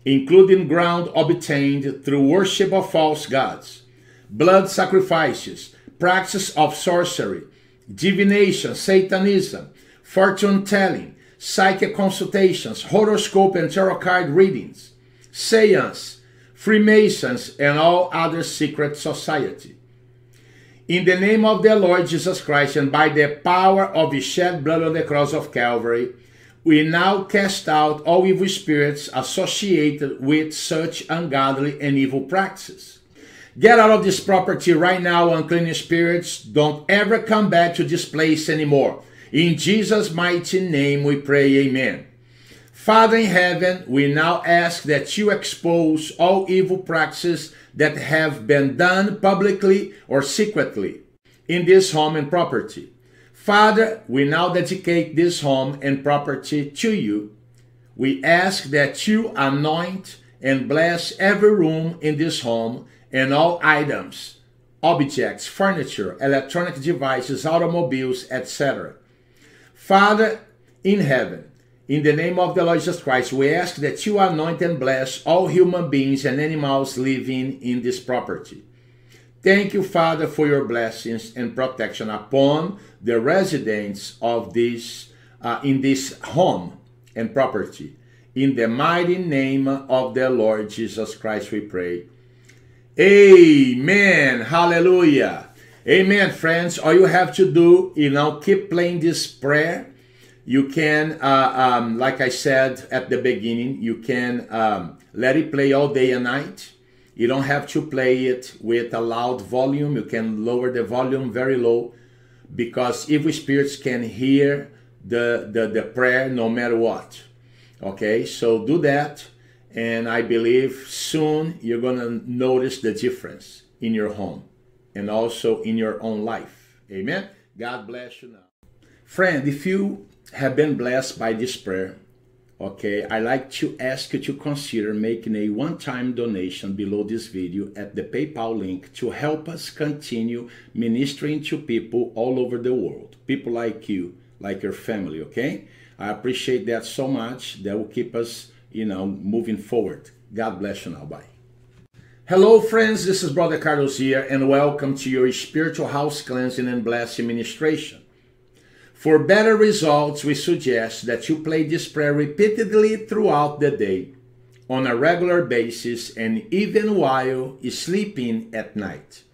including ground obtained through worship of false gods, blood sacrifices, practice of sorcery, divination, Satanism, fortune-telling, psychic consultations, horoscope and tarot card readings, seance, Freemasons, and all other secret society. In the name of the Lord Jesus Christ and by the power of his shed blood on the cross of Calvary, we now cast out all evil spirits associated with such ungodly and evil practices. Get out of this property right now, unclean spirits. Don't ever come back to this place anymore. In Jesus' mighty name we pray, amen. Father in heaven, we now ask that you expose all evil practices that have been done publicly or secretly in this home and property. Father, we now dedicate this home and property to you. We ask that you anoint and bless every room in this home and all items, objects, furniture, electronic devices, automobiles, et cetera. Father in heaven, in the name of the Lord Jesus Christ, we ask that you anoint and bless all human beings and animals living in this property. Thank you, Father, for your blessings and protection upon the residents of this, uh, in this home and property. In the mighty name of the Lord Jesus Christ, we pray. Amen. Hallelujah. Amen, friends. All you have to do, you know, keep playing this prayer. You can, uh, um, like I said at the beginning, you can um, let it play all day and night. You don't have to play it with a loud volume. You can lower the volume very low, because evil spirits can hear the, the, the prayer no matter what. Okay, so do that, and I believe soon you're going to notice the difference in your home and also in your own life. Amen? God bless you now. Friend, if you have been blessed by this prayer, okay, I like to ask you to consider making a one-time donation below this video at the PayPal link to help us continue ministering to people all over the world, people like you, like your family, okay? I appreciate that so much. That will keep us, you know, moving forward. God bless you now. Bye. Hello, friends. This is Brother Carlos here, and welcome to your spiritual house cleansing and blessing ministration. For better results, we suggest that you play this prayer repeatedly throughout the day, on a regular basis, and even while sleeping at night.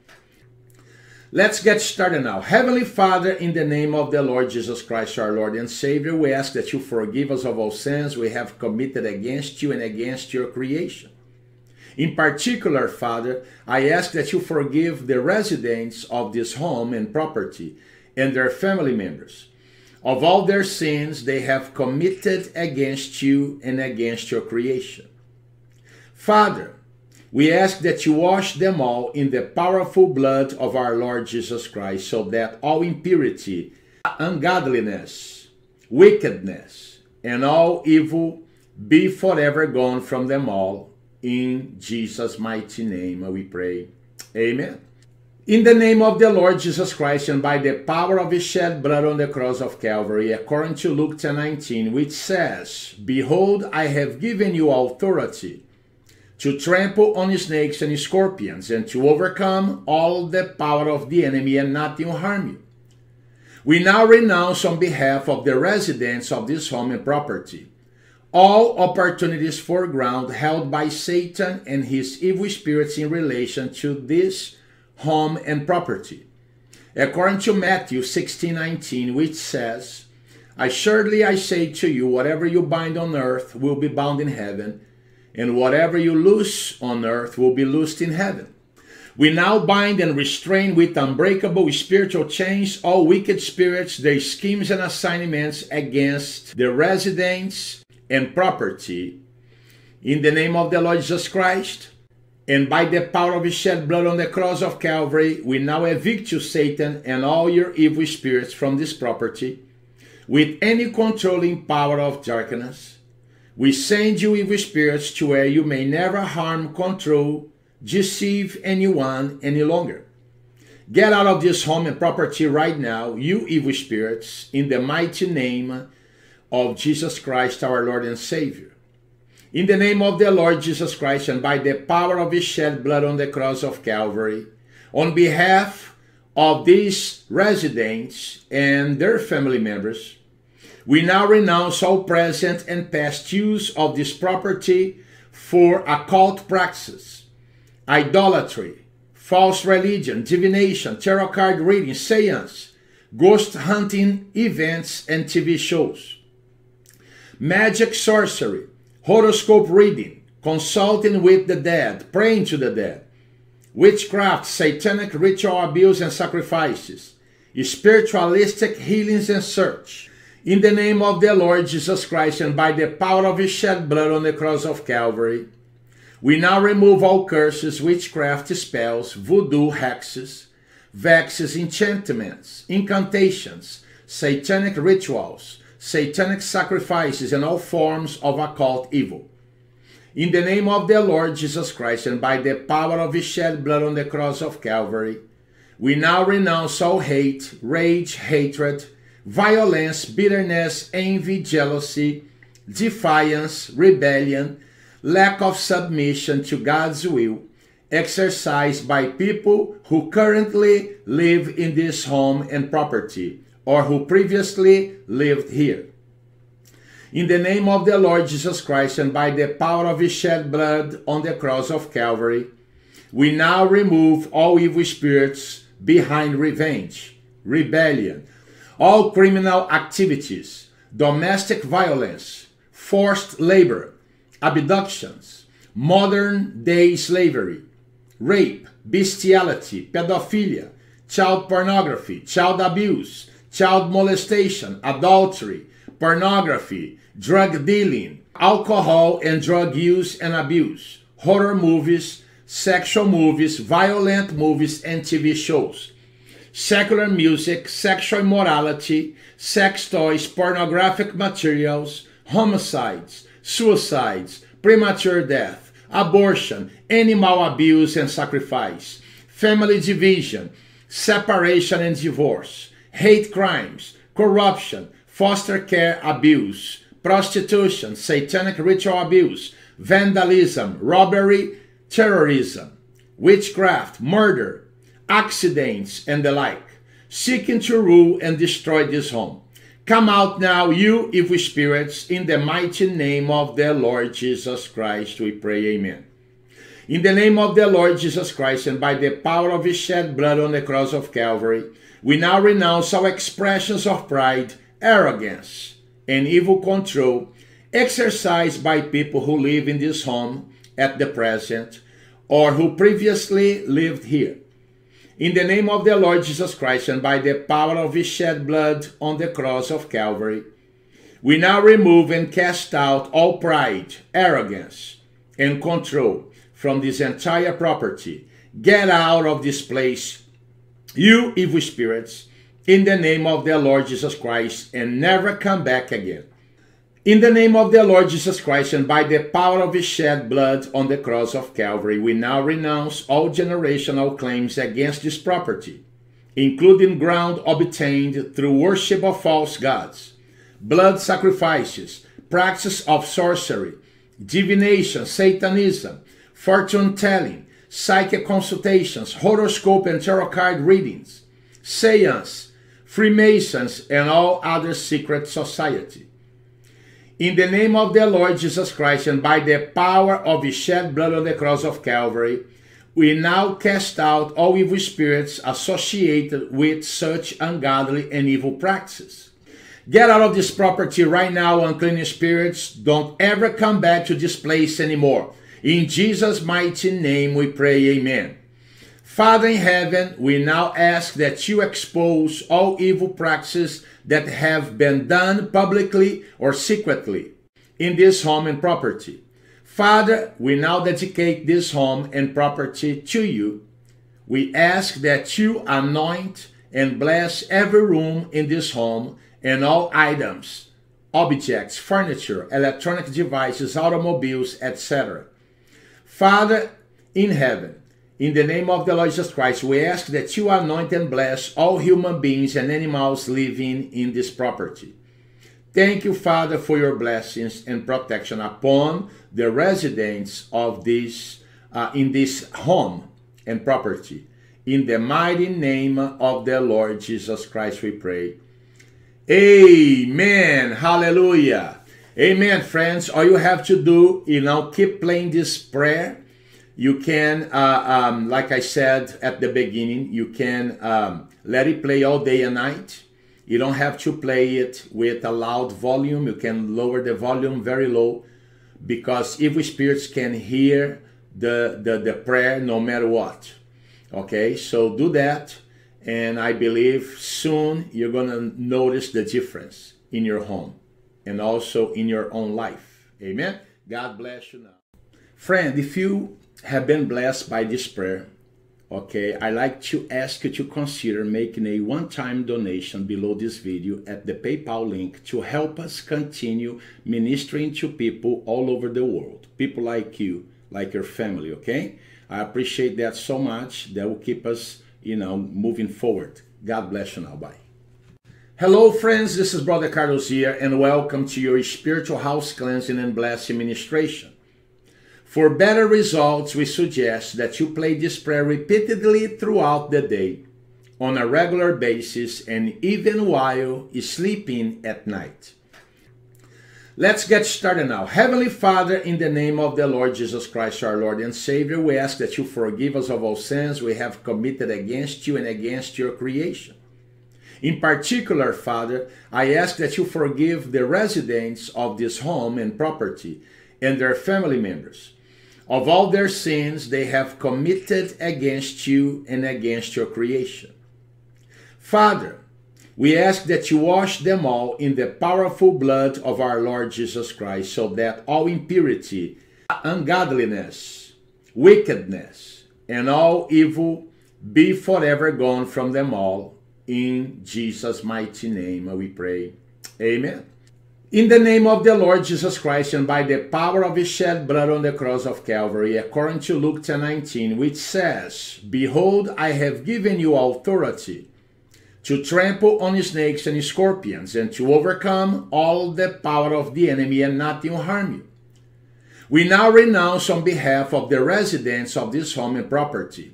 Let's get started now. Heavenly Father, in the name of the Lord Jesus Christ, our Lord and Savior, we ask that you forgive us of all sins we have committed against you and against your creation. In particular, Father, I ask that you forgive the residents of this home and property and their family members of all their sins they have committed against you and against your creation. Father, we ask that you wash them all in the powerful blood of our Lord Jesus Christ, so that all impurity, ungodliness, wickedness, and all evil be forever gone from them all. In Jesus' mighty name we pray. Amen. In the name of the Lord Jesus Christ, and by the power of his shed blood on the cross of Calvary, according to Luke ten nineteen, which says, "Behold, I have given you authority to trample on snakes and scorpions, and to overcome all the power of the enemy, and nothing will harm you." We now renounce on behalf of the residents of this home and property all opportunities for ground held by Satan and his evil spirits in relation to this home and property, according to Matthew sixteen nineteen, which says, "Assuredly I say to you, whatever you bind on earth will be bound in heaven, and whatever you loose on earth will be loosed in heaven." We now bind and restrain with unbreakable spiritual chains all wicked spirits, their schemes and assignments against the residents and property. In the name of the Lord Jesus Christ, and by the power of his shed blood on the cross of Calvary, we now evict you, Satan, and all your evil spirits from this property, with any controlling power of darkness. We send you, evil spirits, to where you may never harm, control, deceive anyone any longer. Get out of this home and property right now, you evil spirits, in the mighty name of Jesus Christ, our Lord and Savior. In the name of the Lord Jesus Christ, and by the power of his shed blood on the cross of Calvary, on behalf of these residents and their family members, we now renounce all present and past use of this property for occult practices, idolatry, false religion, divination, tarot card reading, seance, ghost hunting events and T V shows, magic, sorcery, horoscope reading, consulting with the dead, praying to the dead, witchcraft, satanic ritual abuse and sacrifices, spiritualistic healings and search. In the name of the Lord Jesus Christ and by the power of his shed blood on the cross of Calvary, we now remove all curses, witchcraft, spells, voodoo, hexes, vexes, enchantments, incantations, satanic rituals, satanic sacrifices, and all forms of occult evil. In the name of the Lord Jesus Christ and by the power of his shed blood on the cross of Calvary, we now renounce all hate, rage, hatred, violence, bitterness, envy, jealousy, defiance, rebellion, lack of submission to God's will, exercised by people who currently live in this home and property, or who previously lived here. In the name of the Lord Jesus Christ and by the power of his shed blood on the cross of Calvary, we now remove all evil spirits behind revenge, rebellion, all criminal activities, domestic violence, forced labor, abductions, modern-day slavery, rape, bestiality, pedophilia, child pornography, child abuse, child molestation, adultery, pornography, drug dealing, alcohol and drug use and abuse, horror movies, sexual movies, violent movies and T V shows, secular music, sexual immorality, sex toys, pornographic materials, homicides, suicides, premature death, abortion, animal abuse and sacrifice, family division, separation and divorce, hate crimes, corruption, foster care abuse, prostitution, satanic ritual abuse, vandalism, robbery, terrorism, witchcraft, murder, accidents and the like, seeking to rule and destroy this home. Come out now, you evil spirits, in the mighty name of the Lord Jesus Christ, we pray, amen. In the name of the Lord Jesus Christ and by the power of his shed blood on the cross of Calvary, we now renounce all expressions of pride, arrogance, and evil control exercised by people who live in this home at the present or who previously lived here. In the name of the Lord Jesus Christ and by the power of his shed blood on the cross of Calvary, we now remove and cast out all pride, arrogance, and control from this entire property. Get out of this place, you evil spirits, in the name of the Lord Jesus Christ, and never come back again. In the name of the Lord Jesus Christ and by the power of his shed blood on the cross of Calvary, we now renounce all generational claims against this property, including ground obtained through worship of false gods, blood sacrifices, practice of sorcery, divination, satanism, fortune-telling, psychic consultations, horoscope and tarot card readings, seance, Freemasons, and all other secret societies. In the name of the Lord Jesus Christ and by the power of his shed blood on the cross of Calvary, we now cast out all evil spirits associated with such ungodly and evil practices. Get out of this property right now, unclean spirits. Don't ever come back to this place anymore. In Jesus' mighty name we pray, amen. Father in heaven, we now ask that you expose all evil practices that have been done publicly or secretly in this home and property. Father, we now dedicate this home and property to you. We ask that you anoint and bless every room in this home and all items, objects, furniture, electronic devices, automobiles, et cetera. Father in heaven, in the name of the Lord Jesus Christ, we ask that you anoint and bless all human beings and animals living in this property. Thank you, Father, for your blessings and protection upon the residents of this, uh, in this home and property. In the mighty name of the Lord Jesus Christ, we pray. Amen. Hallelujah. Amen, friends. All you have to do, you know, keep playing this prayer. You can, uh, um, like I said at the beginning, you can um, let it play all day and night. You don't have to play it with a loud volume. You can lower the volume very low because evil spirits can hear the, the, the prayer no matter what. Okay, so do that and I believe soon you're going to notice the difference. in your home and also in your own life. Amen. God bless you now. Friend, if you have been blessed by this prayer, okay, I'd like to ask you to consider making a one-time donation below this video at the PayPal link to help us continue ministering to people all over the world, people like you, like your family, okay? I appreciate that so much. That will keep us, you know, moving forward. God bless you now. Bye. Hello, friends. This is Brother Carlos here, and welcome to your spiritual house cleansing and blessing ministration. For better results, we suggest that you play this prayer repeatedly throughout the day, on a regular basis, and even while sleeping at night. Let's get started now. Heavenly Father, in the name of the Lord Jesus Christ, our Lord and Savior, we ask that you forgive us of all sins we have committed against you and against your creation. In particular, Father, I ask that you forgive the residents of this home and property and their family members of all their sins they have committed against you and against your creation. Father, we ask that you wash them all in the powerful blood of our Lord Jesus Christ, so that all impurity, ungodliness, wickedness, and all evil be forever gone from them all. In Jesus' mighty name we pray. Amen. In the name of the Lord Jesus Christ, and by the power of his shed blood on the cross of Calvary, according to Luke ten nineteen, which says, "Behold, I have given you authority to trample on snakes and scorpions, and to overcome all the power of the enemy, and nothing will harm you." We now renounce on behalf of the residents of this home and property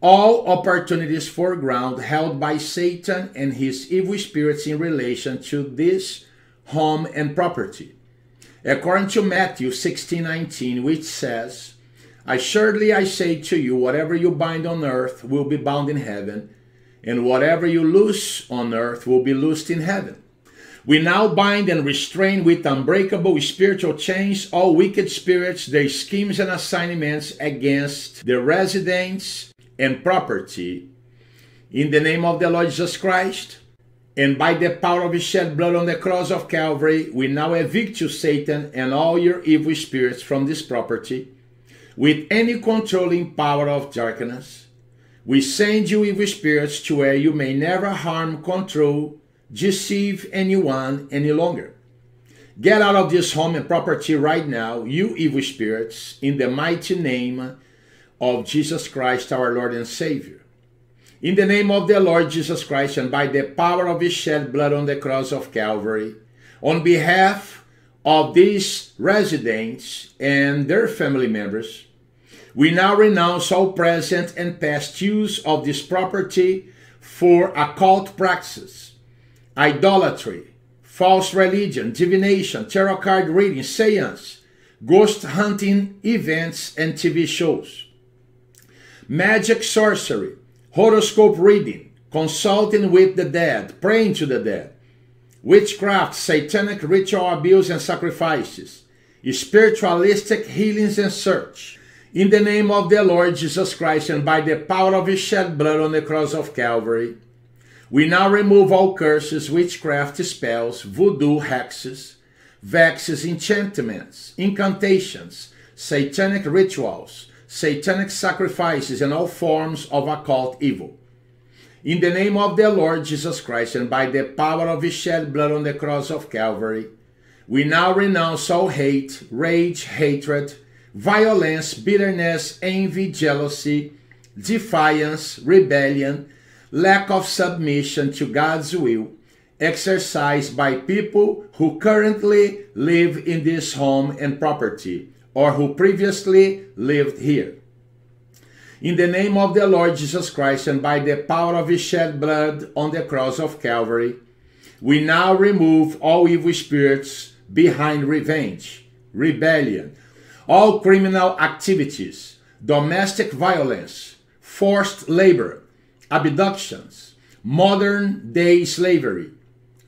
all opportunities for ground held by Satan and his evil spirits in relation to this home and property, according to Matthew sixteen nineteen, which says, "Assuredly I say to you, whatever you bind on earth will be bound in heaven, and whatever you loose on earth will be loosed in heaven." We now bind and restrain with unbreakable spiritual chains all wicked spirits, their schemes and assignments against the residents and property. In the name of the Lord Jesus Christ, and by the power of his shed blood on the cross of Calvary, we now evict you, Satan, and all your evil spirits from this property with any controlling power of darkness. We send you, evil spirits, to where you may never harm, control, deceive anyone any longer. Get out of this home and property right now, you evil spirits, in the mighty name of Jesus Christ, our Lord and Savior. In the name of the Lord Jesus Christ, and by the power of his shed blood on the cross of Calvary, on behalf of these residents and their family members, we now renounce all present and past use of this property for occult practices, idolatry, false religion, divination, tarot card reading, seance, ghost hunting events and T V shows, magic, sorcery, horoscope reading, consulting with the dead, praying to the dead, witchcraft, satanic ritual abuse and sacrifices, spiritualistic healings and search. In the name of the Lord Jesus Christ, and by the power of his shed blood on the cross of Calvary, we now remove all curses, witchcraft, spells, voodoo, hexes, vexes, enchantments, incantations, satanic rituals, satanic sacrifices, and all forms of occult evil. In the name of the Lord Jesus Christ, and by the power of his shed blood on the cross of Calvary, we now renounce all hate, rage, hatred, violence, bitterness, envy, jealousy, defiance, rebellion, lack of submission to God's will, exercised by people who currently live in this home and property, or who previously lived here. In the name of the Lord Jesus Christ, and by the power of his shed blood on the cross of Calvary, we now remove all evil spirits behind revenge, rebellion, all criminal activities, domestic violence, forced labor, abductions, modern-day slavery,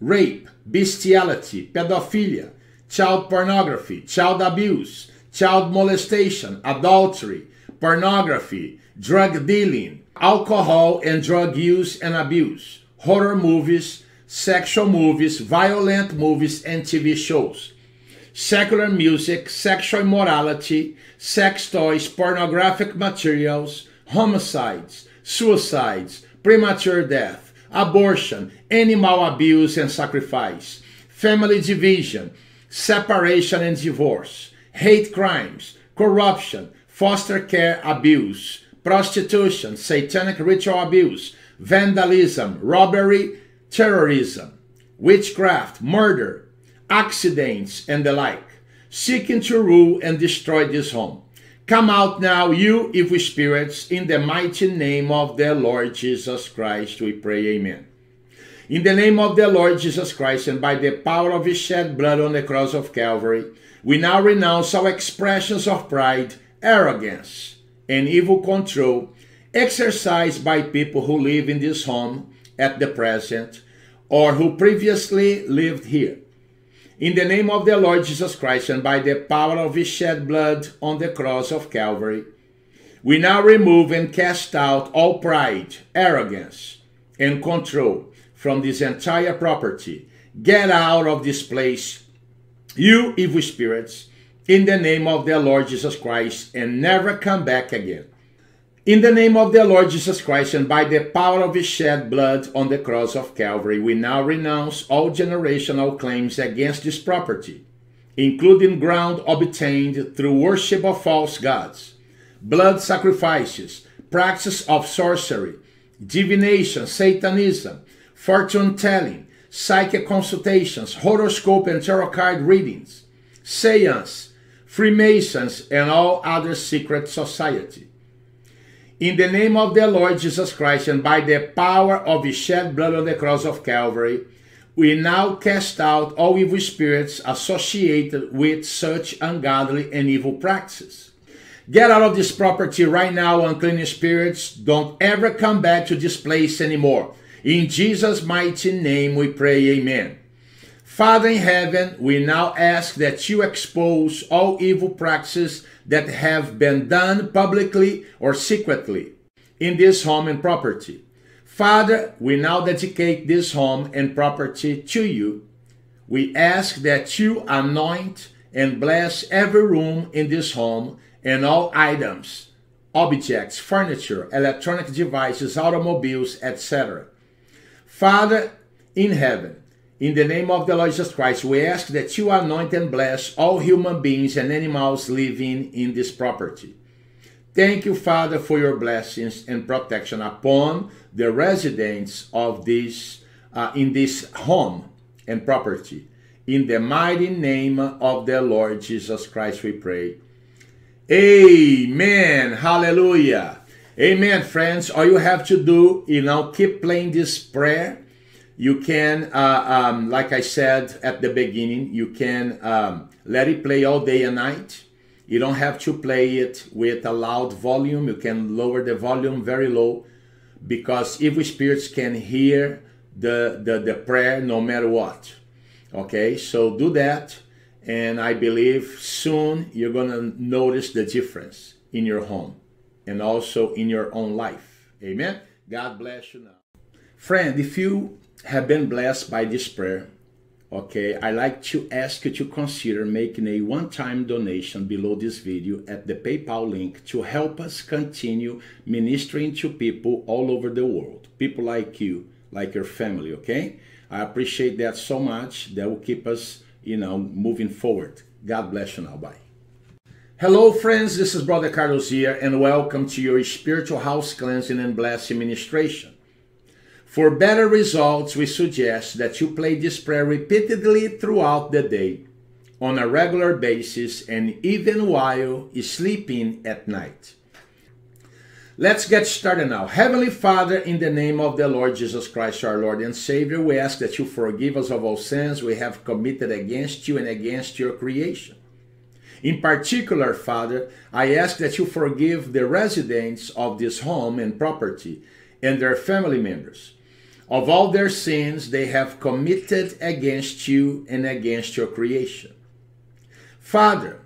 rape, bestiality, pedophilia, child pornography, child abuse, child molestation, adultery, pornography, drug dealing, alcohol and drug use and abuse, horror movies, sexual movies, violent movies and T V shows, secular music, sexual immorality, sex toys, pornographic materials, homicides, suicides, premature death, abortion, animal abuse and sacrifice, family division, separation and divorce, hate crimes, corruption, foster care abuse, prostitution, satanic ritual abuse, vandalism, robbery, terrorism, witchcraft, murder, accidents, and the like, seeking to rule and destroy this home. Come out now, you evil spirits, in the mighty name of the Lord Jesus Christ, we pray, amen. In the name of the Lord Jesus Christ, and by the power of his shed blood on the cross of Calvary, we now renounce our expressions of pride, arrogance, and evil control exercised by people who live in this home at the present or who previously lived here. In the name of the Lord Jesus Christ and by the power of his shed blood on the cross of Calvary, we now remove and cast out all pride, arrogance, and control from this entire property. Get out of this place, you evil spirits, in the name of the Lord Jesus Christ, and never come back again. In the name of the Lord Jesus Christ and by the power of his shed blood on the cross of Calvary, we now renounce all generational claims against this property, including ground obtained through worship of false gods, blood sacrifices, practice of sorcery, divination, Satanism, fortune-telling, psychic consultations, horoscope and tarot card readings, seance, Freemasons, and all other secret society. In the name of the Lord Jesus Christ and by the power of his shed blood on the cross of Calvary, we now cast out all evil spirits associated with such ungodly and evil practices. Get out of this property right now, unclean spirits. Don't ever come back to this place anymore. In Jesus' mighty name we pray, amen. Father in heaven, we now ask that you expose all evil practices that have been done publicly or secretly in this home and property. Father, we now dedicate this home and property to you. We ask that you anoint and bless every room in this home and all items, objects, furniture, electronic devices, automobiles, et cetera. Father in heaven, in the name of the Lord Jesus Christ, we ask that you anoint and bless all human beings and animals living in this property. Thank you, Father, for your blessings and protection upon the residents of this, uh, in this home and property. In the mighty name of the Lord Jesus Christ, we pray. Amen. Hallelujah. Amen, friends. All you have to do, you know, keep playing this prayer. You can, uh, um, like I said at the beginning, you can um, let it play all day and night. You don't have to play it with a loud volume. You can lower the volume very low because evil spirits can hear the, the, the prayer no matter what. Okay, so do that. And I believe soon you're going to notice the difference in your home and also in your own life. Amen. God bless you now. Friend, if you have been blessed by this prayer, okay, I like to ask you to consider making a one-time donation below this video at the PayPal link to help us continue ministering to people all over the world, people like you, like your family, okay? I appreciate that so much. That will keep us, you know, moving forward. God bless you now. Bye. Hello, friends. This is Brother Carlos here, and welcome to your spiritual house cleansing and blessing ministration. For better results, we suggest that you play this prayer repeatedly throughout the day, on a regular basis, and even while sleeping at night. Let's get started now. Heavenly Father, in the name of the Lord Jesus Christ, our Lord and Savior, we ask that you forgive us of all sins we have committed against you and against your creation. In particular, Father, I ask that you forgive the residents of this home and property and their family members of all their sins they have committed against you and against your creation. Father,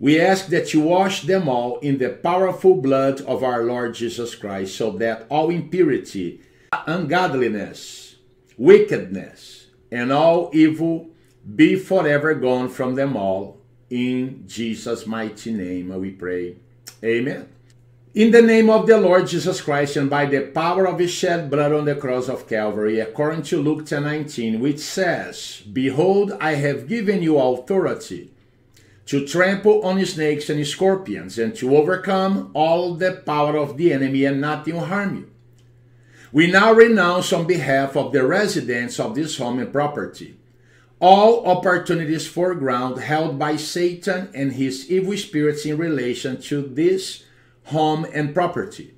we ask that you wash them all in the powerful blood of our Lord Jesus Christ so that all impurity, ungodliness, wickedness, and all evil be forever gone from them all. In Jesus' mighty name we pray. Amen. In the name of the Lord Jesus Christ, and by the power of his shed blood on the cross of Calvary, according to Luke ten nineteen, which says, "Behold, I have given you authority to trample on snakes and scorpions, and to overcome all the power of the enemy, and nothing will harm you." We now renounce on behalf of the residents of this home and property all opportunities for ground held by Satan and his evil spirits in relation to this home and property,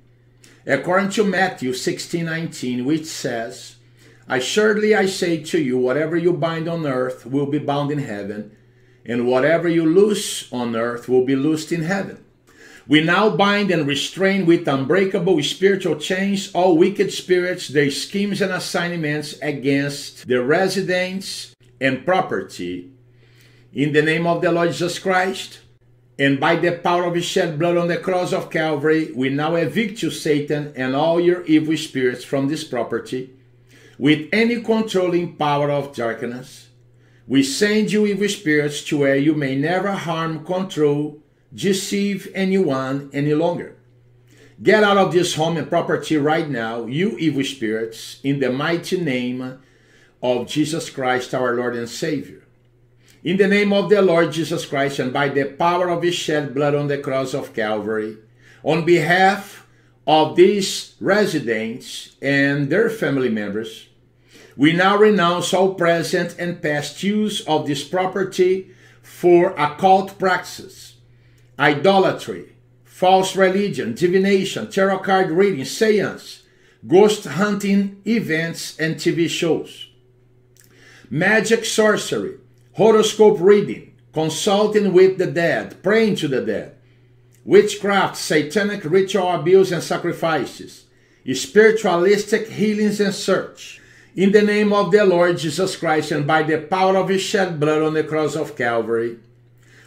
according to Matthew sixteen nineteen, which says, "Assuredly I say to you, whatever you bind on earth will be bound in heaven, and whatever you loose on earth will be loosed in heaven." We now bind and restrain with unbreakable spiritual chains all wicked spirits, their schemes and assignments against the residents and property, in the name of the Lord Jesus Christ, and by the power of his shed blood on the cross of Calvary. We now evict you, Satan, and all your evil spirits from this property, with any controlling power of darkness. We send you evil spirits to where you may never harm, control, deceive anyone any longer. Get out of this home and property right now, you evil spirits, in the mighty name of Jesus Christ, our Lord and Savior. In the name of the Lord Jesus Christ, and by the power of his shed blood on the cross of Calvary, on behalf of these residents and their family members, we now renounce all present and past use of this property for occult practices, idolatry, false religion, divination, tarot card reading, seance, ghost hunting events and T V shows, magic, sorcery, horoscope reading, consulting with the dead, praying to the dead, witchcraft, satanic ritual abuse and sacrifices, spiritualistic healings and search. In the name of the Lord Jesus Christ, and by the power of his shed blood on the cross of Calvary,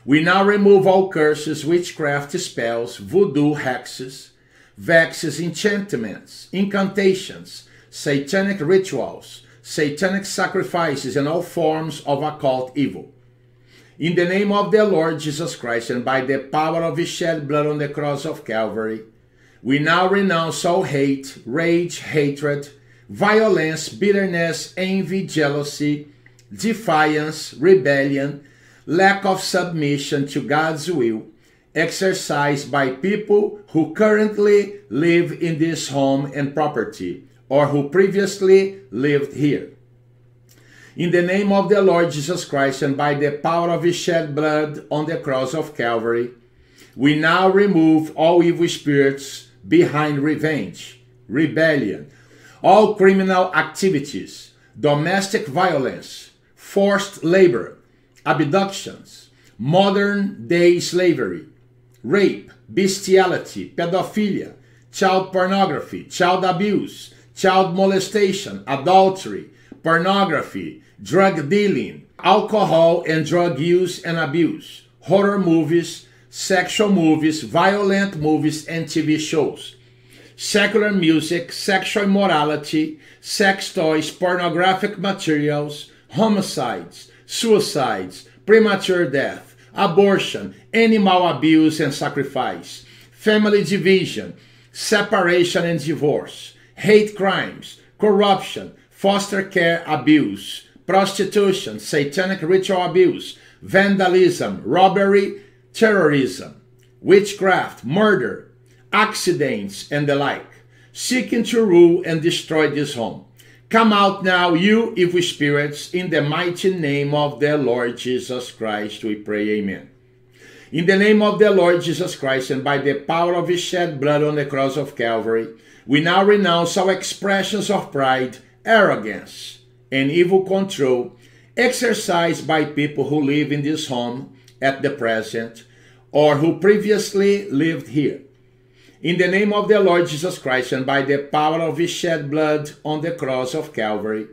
we now remove all curses, witchcraft, spells, voodoo, hexes, vexes, enchantments, incantations, satanic rituals, satanic sacrifices, and all forms of occult evil. In the name of the Lord Jesus Christ, and by the power of his shed blood on the cross of Calvary, we now renounce all hate, rage, hatred, violence, bitterness, envy, jealousy, defiance, rebellion, lack of submission to God's will, exercised by people who currently live in this home and property, or who previously lived here. In the name of the Lord Jesus Christ, and by the power of his shed blood on the cross of Calvary, we now remove all evil spirits behind revenge, rebellion, all criminal activities, domestic violence, forced labor, abductions, modern-day slavery, rape, bestiality, pedophilia, child pornography, child abuse, child molestation, adultery, pornography, drug dealing, alcohol and drug use and abuse, horror movies, sexual movies, violent movies and T V shows, secular music, sexual immorality, sex toys, pornographic materials, homicides, suicides, premature death, abortion, animal abuse and sacrifice, family division, separation and divorce, hate crimes, corruption, foster care abuse, prostitution, satanic ritual abuse, vandalism, robbery, terrorism, witchcraft, murder, accidents, and the like, seeking to rule and destroy this home. Come out now, you evil spirits, in the mighty name of the Lord Jesus Christ, we pray, amen. In the name of the Lord Jesus Christ, and by the power of his shed blood on the cross of Calvary, we now renounce all expressions of pride, arrogance, and evil control exercised by people who live in this home at the present, or who previously lived here. In the name of the Lord Jesus Christ, and by the power of his shed blood on the cross of Calvary,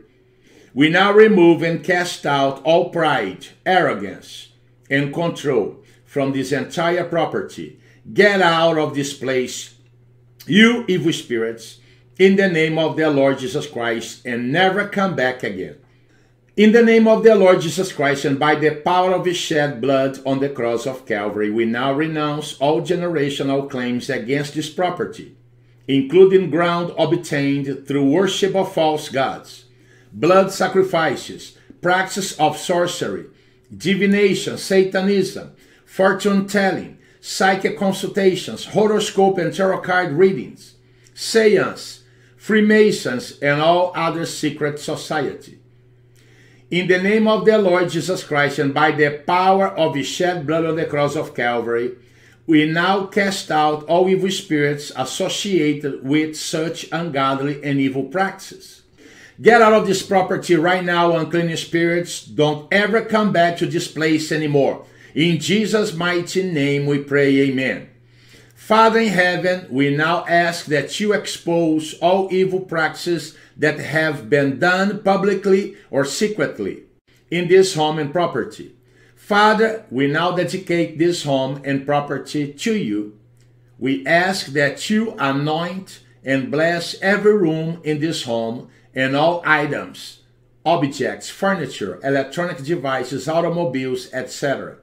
we now remove and cast out all pride, arrogance, and control from this entire property. Get out of this place, you evil spirits, in the name of the Lord Jesus Christ and never come back again. In the name of the Lord Jesus Christ and by the power of his shed blood on the cross of Calvary, we now renounce all generational claims against this property, including ground obtained through worship of false gods, blood sacrifices, practices of sorcery, divination, Satanism, fortune-telling, psychic consultations, horoscope and tarot card readings, seance, Freemasons, and all other secret society. In the name of the Lord Jesus Christ and by the power of his shed blood on the cross of Calvary, we now cast out all evil spirits associated with such ungodly and evil practices. Get out of this property right now, unclean spirits. Don't ever come back to this place anymore. In Jesus' mighty name we pray, amen. Father in heaven, we now ask that you expose all evil practices that have been done publicly or secretly in this home and property. Father, we now dedicate this home and property to you. We ask that you anoint and bless every room in this home and all items, objects, furniture, electronic devices, automobiles, et cetera.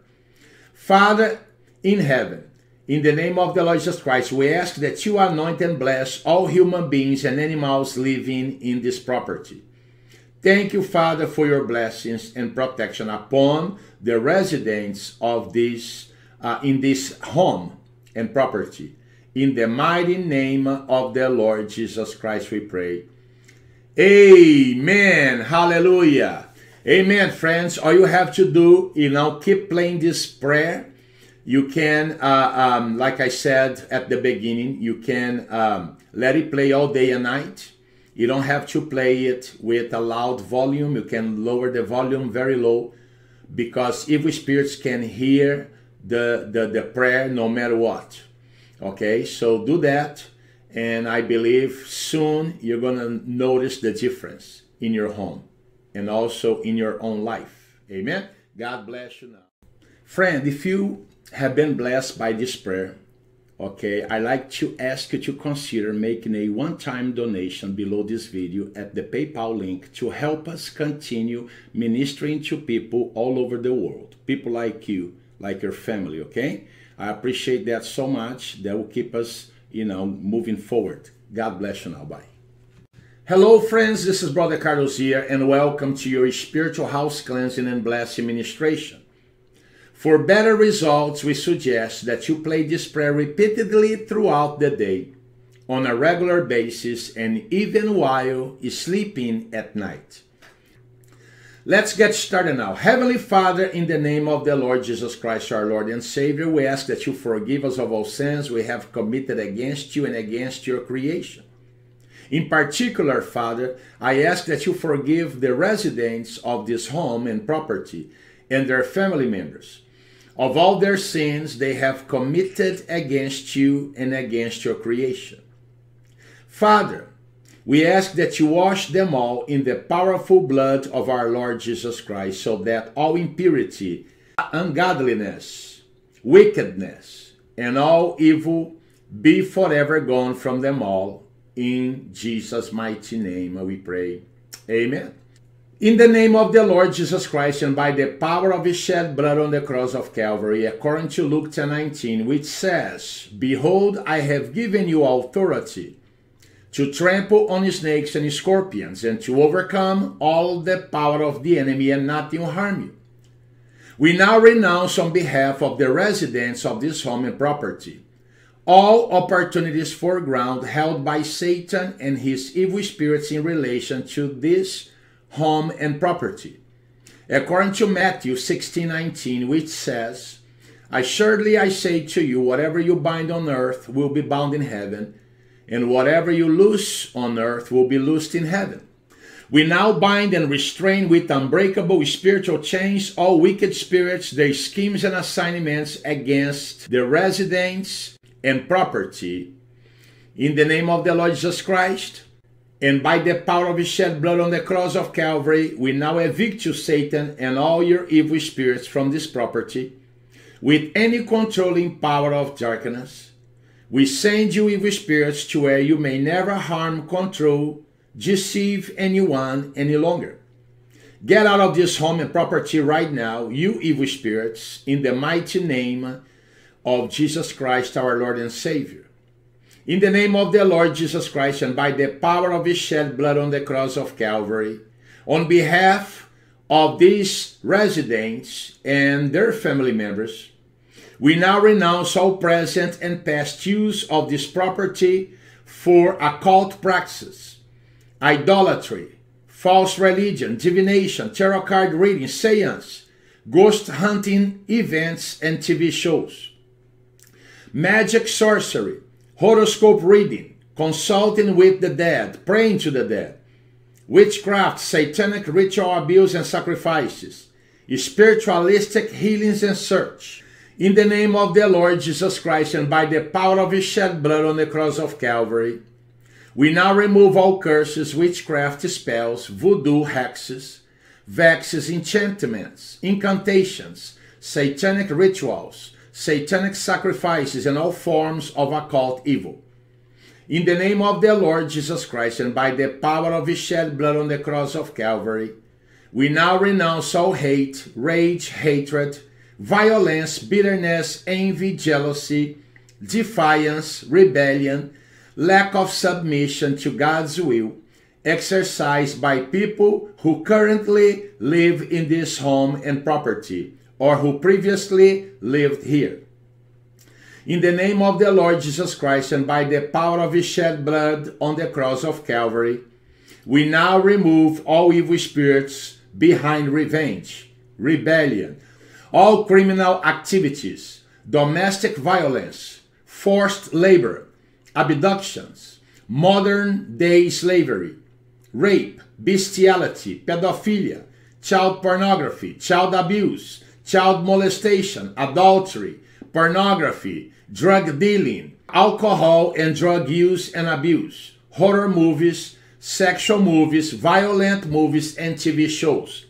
Father in heaven, in the name of the Lord Jesus Christ, we ask that you anoint and bless all human beings and animals living in this property. Thank you, Father, for your blessings and protection upon the residents of this, uh, in this home and property. In the mighty name of the Lord Jesus Christ, we pray. Amen. Hallelujah. Amen, friends. All you have to do, you know, keep playing this prayer. You can, uh, um, like I said at the beginning, you can um, let it play all day and night. You don't have to play it with a loud volume. You can lower the volume very low because evil spirits can hear the, the, the prayer no matter what. Okay, so do that and I believe soon you're going to notice the difference in your home and also in your own life. Amen? God bless you now. Friend, if you have been blessed by this prayer, okay, I like to ask you to consider making a one-time donation below this video at the PayPal link to help us continue ministering to people all over the world, people like you, like your family, okay? I appreciate that so much. That will keep us, you know, moving forward. God bless you now. Bye. Hello, friends. This is Brother Carlos here, and welcome to your spiritual house cleansing and blessing ministration. For better results, we suggest that you play this prayer repeatedly throughout the day, on a regular basis, and even while sleeping at night. Let's get started now. Heavenly Father, in the name of the Lord Jesus Christ, our Lord and Savior, we ask that you forgive us of all sins we have committed against you and against your creation. In particular, Father, I ask that you forgive the residents of this home and property and their family members of all their sins they have committed against you and against your creation. Father, we ask that you wash them all in the powerful blood of our Lord Jesus Christ, so that all impurity, ungodliness, wickedness, and all evil be forever gone from them all. In Jesus' mighty name we pray. Amen. In the name of the Lord Jesus Christ and by the power of his shed blood on the cross of Calvary, according to Luke ten nineteen, which says, "Behold, I have given you authority to trample on snakes and scorpions and to overcome all the power of the enemy, and nothing will harm you." We now renounce on behalf of the residents of this home and property all opportunities for ground held by Satan and his evil spirits in relation to this home and property, according to Matthew sixteen nineteen, which says, "Assuredly I say to you, whatever you bind on earth will be bound in heaven, and whatever you loose on earth will be loosed in heaven." We now bind and restrain with unbreakable spiritual chains all wicked spirits, their schemes and assignments against the residents and property. In the name of the Lord Jesus Christ and by the power of his shed blood on the cross of Calvary, we now evict you, Satan, and all your evil spirits from this property with any controlling power of darkness. We send you evil spirits to where you may never harm, control, deceive anyone any longer. Get out of this home and property right now, you evil spirits, in the mighty name of Jesus Christ, our Lord and Savior. In the name of the Lord Jesus Christ, and by the power of his shed blood on the cross of Calvary, on behalf of these residents and their family members, we now renounce all present and past use of this property for occult practices, idolatry, false religion, divination, tarot card reading, seance, ghost hunting events and T V shows, magic sorcery, horoscope reading, consulting with the dead, praying to the dead, witchcraft, satanic ritual abuse and sacrifices, spiritualistic healings and search. In the name of the Lord Jesus Christ and by the power of his shed blood on the cross of Calvary, we now remove all curses, witchcraft, spells, voodoo, hexes, vexes, enchantments, incantations, satanic rituals, satanic sacrifices, and all forms of occult evil. In the name of the Lord Jesus Christ and by the power of his shed blood on the cross of Calvary, we now renounce all hate, rage, hatred, violence, bitterness, envy, jealousy, defiance, rebellion, lack of submission to God's will exercised by people who currently live in this home and property or who previously lived here. In the name of the Lord Jesus Christ and by the power of his shed blood on the cross of Calvary, we now remove all evil spirits behind revenge, rebellion, all criminal activities, domestic violence, forced labor, abductions, modern-day slavery, rape, bestiality, pedophilia, child pornography, child abuse, child molestation, adultery, pornography, drug dealing, alcohol and drug use and abuse, horror movies, sexual movies, violent movies and T V shows,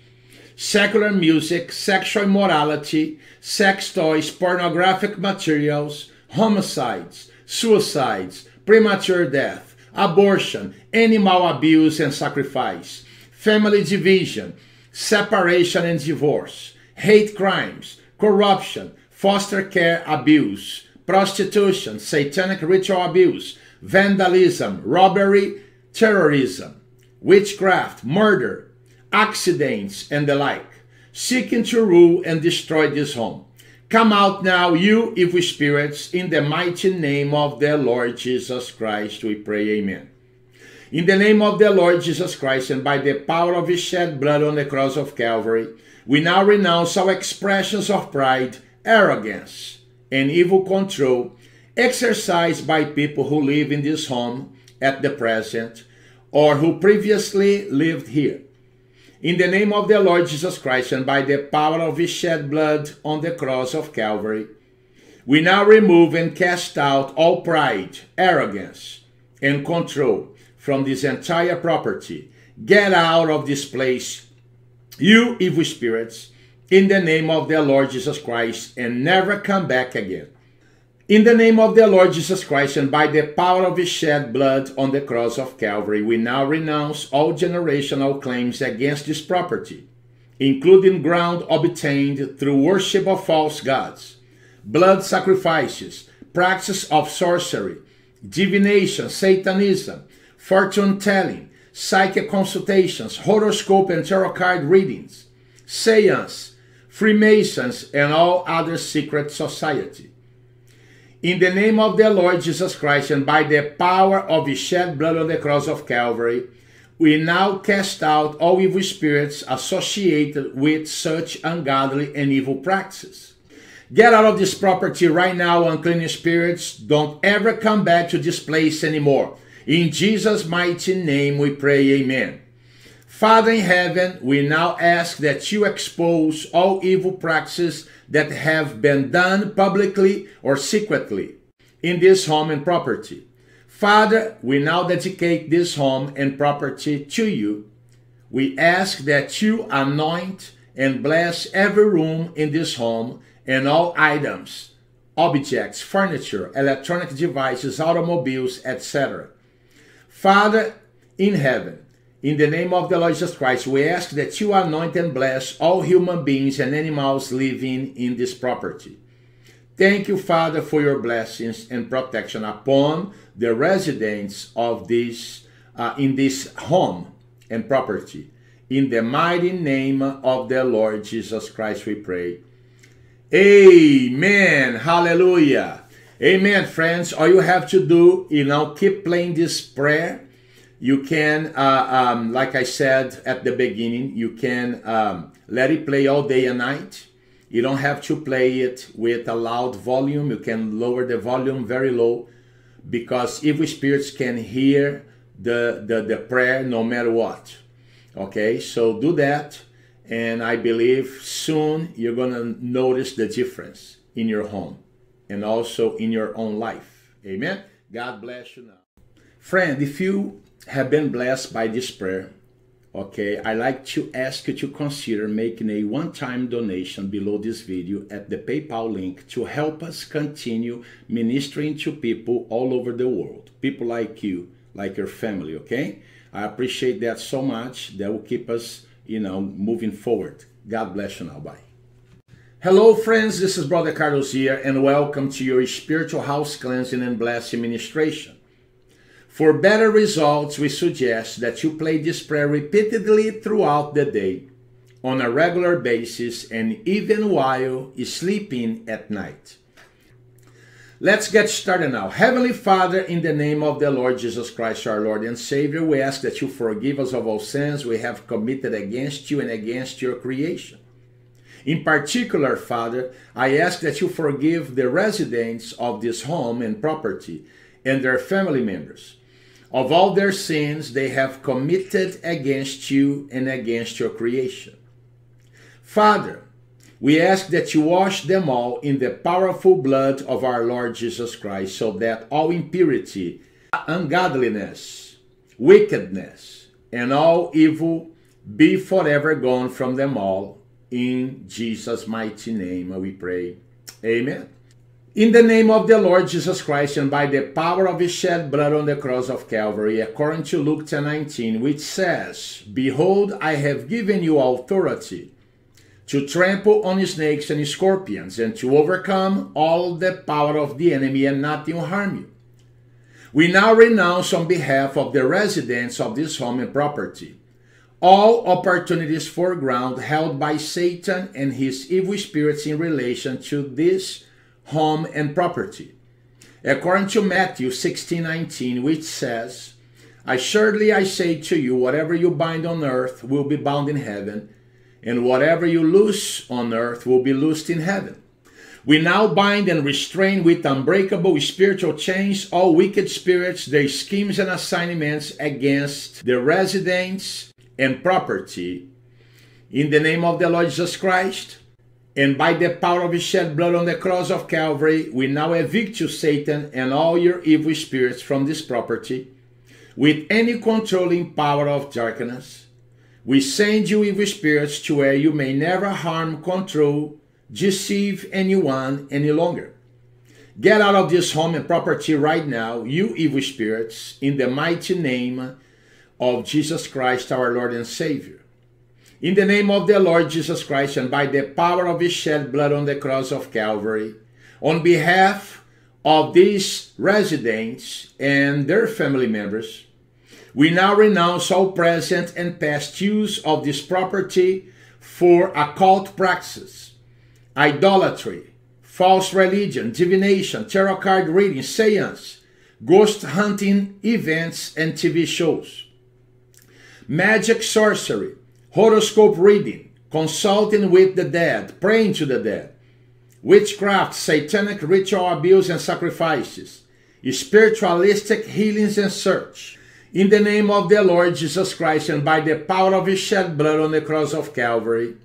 secular music, sexual immorality, sex toys, pornographic materials, homicides, suicides, premature death, abortion, animal abuse and sacrifice, family division, separation and divorce, hate crimes, corruption, foster care abuse, prostitution, satanic ritual abuse, vandalism, robbery, terrorism, witchcraft, murder, accidents and the like, seeking to rule and destroy this home. Come out now, you evil spirits, in the mighty name of the Lord Jesus Christ, we pray, amen. In the name of the Lord Jesus Christ, and by the power of his shed blood on the cross of Calvary, we now renounce all expressions of pride, arrogance, and evil control exercised by people who live in this home at the present, or who previously lived here. In the name of the Lord Jesus Christ and by the power of his shed blood on the cross of Calvary, we now remove and cast out all pride, arrogance, and control from this entire property. Get out of this place, you evil spirits, in the name of the Lord Jesus Christ, and never come back again. In the name of the Lord Jesus Christ and by the power of his shed blood on the cross of Calvary, we now renounce all generational claims against this property, including ground obtained through worship of false gods, blood sacrifices, practice of sorcery, divination, Satanism, fortune-telling, psychic consultations, horoscope and tarot card readings, seance, Freemasons, and all other secret societies. In the name of the Lord Jesus Christ and by the power of his shed blood on the cross of Calvary, we now cast out all evil spirits associated with such ungodly and evil practices. Get out of this property right now, unclean spirits. Don't ever come back to this place anymore. In Jesus' mighty name we pray, amen. Father in heaven, we now ask that you expose all evil practices that have been done publicly or secretly in this home and property. Father, we now dedicate this home and property to you. We ask that you anoint and bless every room in this home and all items objects, furniture, electronic devices, automobiles, et cetera. Father in heaven, in the name of the Lord Jesus Christ, we ask that you anoint and bless all human beings and animals living in this property. Thank you, Father, for your blessings and protection upon the residents of this, uh, in this home and property. In the mighty name of the Lord Jesus Christ, we pray. Amen. Hallelujah. Amen, friends. All you have to do, you know, keep playing this prayer. You can, uh, um, like I said at the beginning, you can um, let it play all day and night. You don't have to play it with a loud volume. You can lower the volume very low, because evil spirits can hear the, the, the prayer no matter what. Okay, so do that, and I believe soon you're going to notice the difference in your home and also in your own life. Amen? God bless you now. Friend, if you have been blessed by this prayer, okay, I'd like to ask you to consider making a one-time donation below this video at the PayPal link to help us continue ministering to people all over the world, people like you, like your family, okay? I appreciate that so much. That will keep us, you know, moving forward. God bless you now. Bye. Hello, friends. This is Brother Carlos here, and welcome to your spiritual house cleansing and blessing ministration. For better results, we suggest that you play this prayer repeatedly throughout the day, on a regular basis, and even while sleeping at night. Let's get started now. Heavenly Father, in the name of the Lord Jesus Christ, our Lord and Savior, we ask that you forgive us of all sins we have committed against you and against your creation. In particular, Father, I ask that you forgive the residents of this home and property and their family members of all their sins they have committed against you and against your creation. Father, we ask that you wash them all in the powerful blood of our Lord Jesus Christ, so that all impurity, ungodliness, wickedness, and all evil be forever gone from them all. In Jesus' mighty name we pray. Amen. In the name of the Lord Jesus Christ, and by the power of his shed blood on the cross of Calvary, according to Luke ten nineteen, which says, "Behold, I have given you authority to trample on snakes and scorpions, and to overcome all the power of the enemy, and nothing will harm you." We now renounce on behalf of the residents of this home and property all opportunities for ground held by Satan and his evil spirits in relation to this home and property, according to Matthew sixteen nineteen, which says, "Assuredly I say to you, whatever you bind on earth will be bound in heaven, and whatever you loose on earth will be loosed in heaven." We now bind and restrain with unbreakable spiritual chains all wicked spirits, their schemes and assignments against the residents and property. In the name of the Lord Jesus Christ, and by the power of his shed blood on the cross of Calvary, we now evict you, Satan, and all your evil spirits from this property, with any controlling power of darkness. We send you evil spirits to where you may never harm, control, deceive anyone any longer. Get out of this home and property right now, you evil spirits, in the mighty name of Jesus Christ, our Lord and Savior. In the name of the Lord Jesus Christ, and by the power of his shed blood on the cross of Calvary, on behalf of these residents and their family members, we now renounce all present and past use of this property for occult practices, idolatry, false religion, divination, tarot card reading, seance, ghost hunting events and T V shows, magic, sorcery, horoscope reading, consulting with the dead, praying to the dead, witchcraft, satanic ritual abuse and sacrifices, spiritualistic healings and search. In the name of the Lord Jesus Christ, and by the power of his shed blood on the cross of Calvary,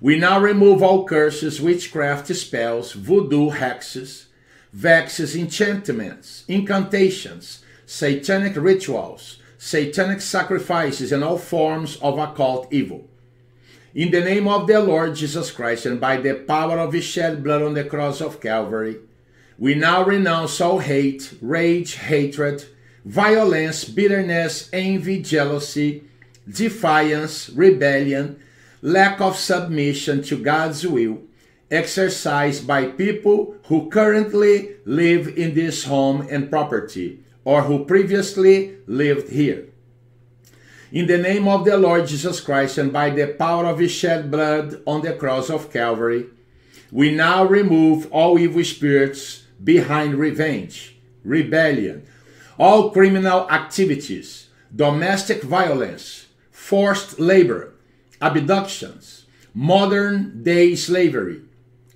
we now remove all curses, witchcraft, spells, voodoo, hexes, vexes, enchantments, incantations, satanic rituals, satanic sacrifices, and all forms of occult evil. In the name of the Lord Jesus Christ, and by the power of his shed blood on the cross of Calvary, We now renounce all hate, rage, hatred, violence, bitterness, envy, jealousy, defiance, rebellion, lack of submission to God's will, exercised by people who currently live in this home and property, or who previously lived here. In the name of the Lord Jesus Christ and by the power of his shed blood on the cross of Calvary, we now remove all evil spirits behind revenge, rebellion, all criminal activities, domestic violence, forced labor, abductions, modern-day slavery,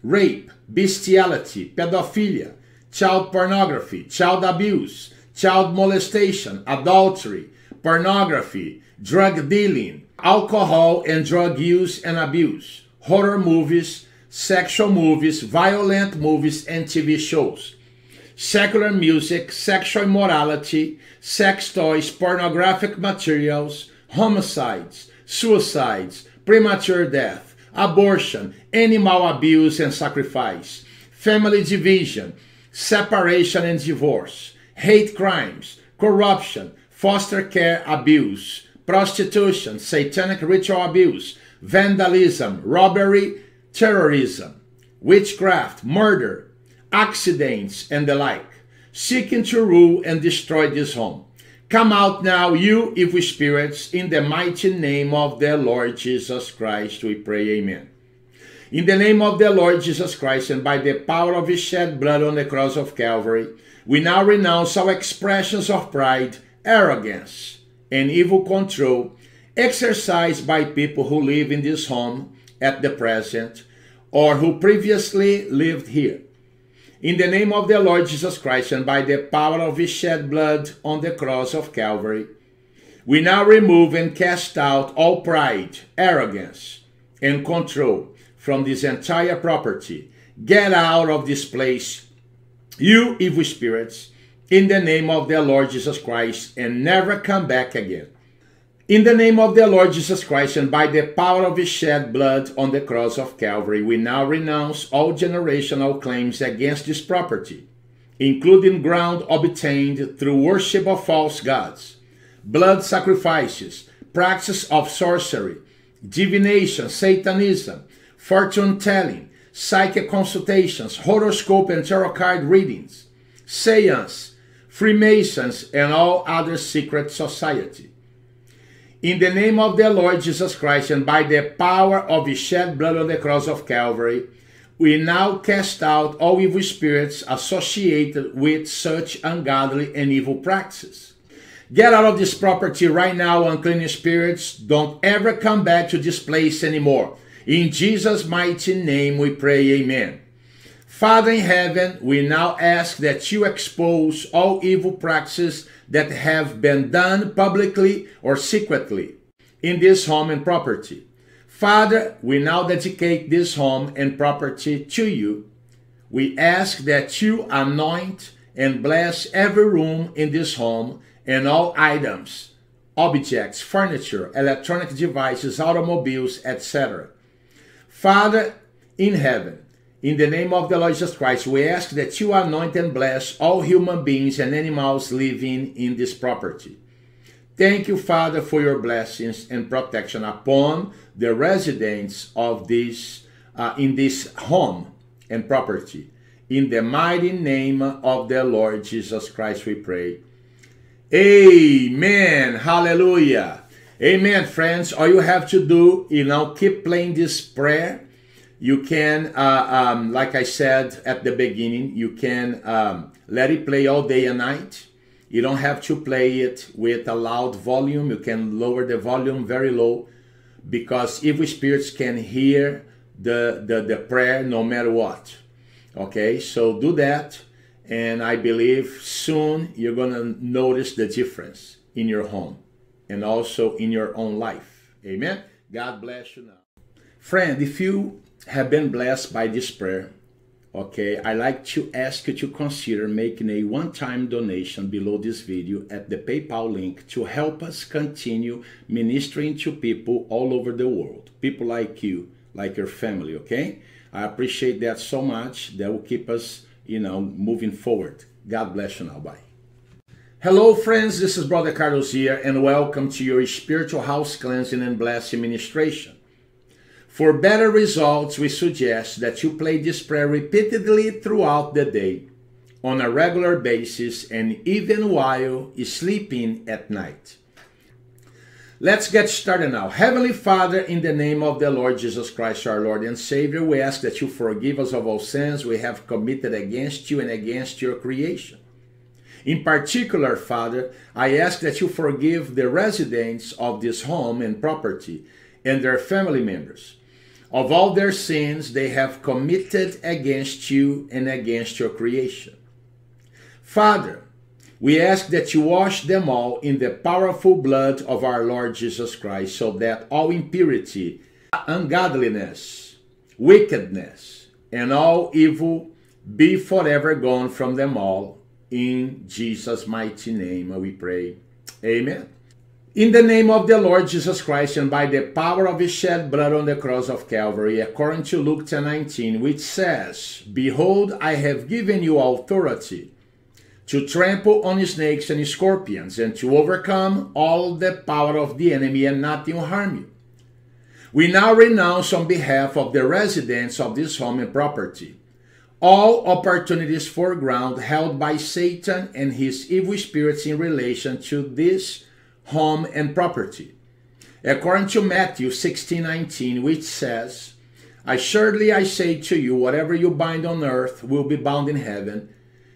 rape, bestiality, pedophilia, child pornography, child abuse, child molestation, adultery, pornography, drug dealing, alcohol and drug use and abuse, horror movies, sexual movies, violent movies and T V shows, secular music, sexual immorality, sex toys, pornographic materials, homicides, suicides, premature death, abortion, animal abuse and sacrifice, family division, separation and divorce, hate crimes, corruption, foster care abuse, prostitution, satanic ritual abuse, vandalism, robbery, terrorism, witchcraft, murder, accidents, and the like, seeking to rule and destroy this home. Come out now, you evil spirits, in the mighty name of the Lord Jesus Christ, we pray, amen. In the name of the Lord Jesus Christ, and by the power of his shed blood on the cross of Calvary, we now renounce our expressions of pride, arrogance, and evil control exercised by people who live in this home at the present, or who previously lived here. In the name of the Lord Jesus Christ and by the power of his shed blood on the cross of Calvary, we now remove and cast out all pride, arrogance, and control from this entire property. Get out of this place, you evil spirits, in the name of the Lord Jesus Christ, and never come back again. In the name of the Lord Jesus Christ and by the power of his shed blood on the cross of Calvary, we now renounce all generational claims against this property, including ground obtained through worship of false gods, blood sacrifices, practice of sorcery, divination, Satanism, fortune-telling, psychic consultations, horoscope and tarot card readings, seance, Freemasons, and all other secret society. In the name of the Lord Jesus Christ and by the power of his shed blood on the cross of Calvary, we now cast out all evil spirits associated with such ungodly and evil practices. Get out of this property right now, unclean spirits. Don't ever come back to this place anymore. In Jesus' mighty name we pray, amen. Father in heaven, we now ask that you expose all evil practices that have been done publicly or secretly in this home and property. Father, we now dedicate this home and property to you. We ask that you anoint and bless every room in this home and all items, objects, furniture, electronic devices, automobiles, et cetera. Father in heaven, in the name of the Lord Jesus Christ, we ask that you anoint and bless all human beings and animals living in this property. Thank you, Father, for your blessings and protection upon the residents of this, uh, in this home and property. In the mighty name of the Lord Jesus Christ, we pray. Amen. Hallelujah. Amen, friends. All you have to do, you know, keep playing this prayer. You can, uh, um, like I said at the beginning, you can um, let it play all day and night. You don't have to play it with a loud volume. You can lower the volume very low because evil spirits can hear the, the, the prayer no matter what. Okay, so do that, and I believe soon you're going to notice the difference in your home and also in your own life. Amen? God bless you now. Friend, if you have been blessed by this prayer, okay, I like to ask you to consider making a one-time donation below this video at the PayPal link to help us continue ministering to people all over the world, people like you, like your family, okay? I appreciate that so much. That will keep us you know, moving forward. God bless you now. Bye. Hello friends, this is Brother Carlos here, and welcome to your spiritual house cleansing and blessing ministration. For better results, we suggest that you play this prayer repeatedly throughout the day, on a regular basis, and even while sleeping at night. Let's get started now. Heavenly Father, in the name of the Lord Jesus Christ, our Lord and Savior, we ask that you forgive us of all sins we have committed against you and against your creation. In particular, Father, I ask that you forgive the residents of this home and property and their family members of all their sins they have committed against you and against your creation. Father, we ask that you wash them all in the powerful blood of our Lord Jesus Christ, so that all impurity, ungodliness, wickedness, and all evil be forever gone from them all. In Jesus' mighty name we pray. Amen. In the name of the Lord Jesus Christ, and by the power of his shed blood on the cross of Calvary, according to Luke ten nineteen, which says, "Behold, I have given you authority to trample on snakes and scorpions, and to overcome all the power of the enemy, and nothing will harm you." We now renounce on behalf of the residents of this home and property all opportunities for ground held by Satan and his evil spirits in relation to this home and property, according to Matthew sixteen nineteen, which says, "Assuredly I say to you, whatever you bind on earth will be bound in heaven,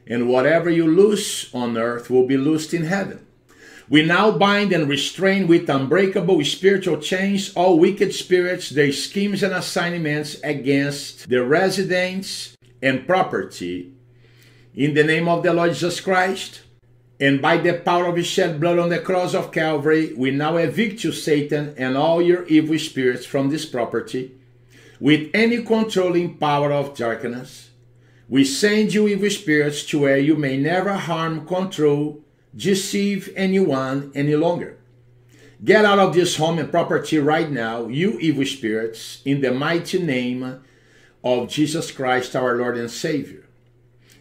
and whatever you loose on earth will be loosed in heaven." We now bind and restrain with unbreakable spiritual chains all wicked spirits, their schemes and assignments against the residents and property. In the name of the Lord Jesus Christ, and by the power of his shed blood on the cross of Calvary, we now evict you, Satan, and all your evil spirits from this property, with any controlling power of darkness. We send you, evil spirits, to where you may never harm, control, deceive anyone any longer. Get out of this home and property right now, you evil spirits, in the mighty name of Jesus Christ, our Lord and Savior.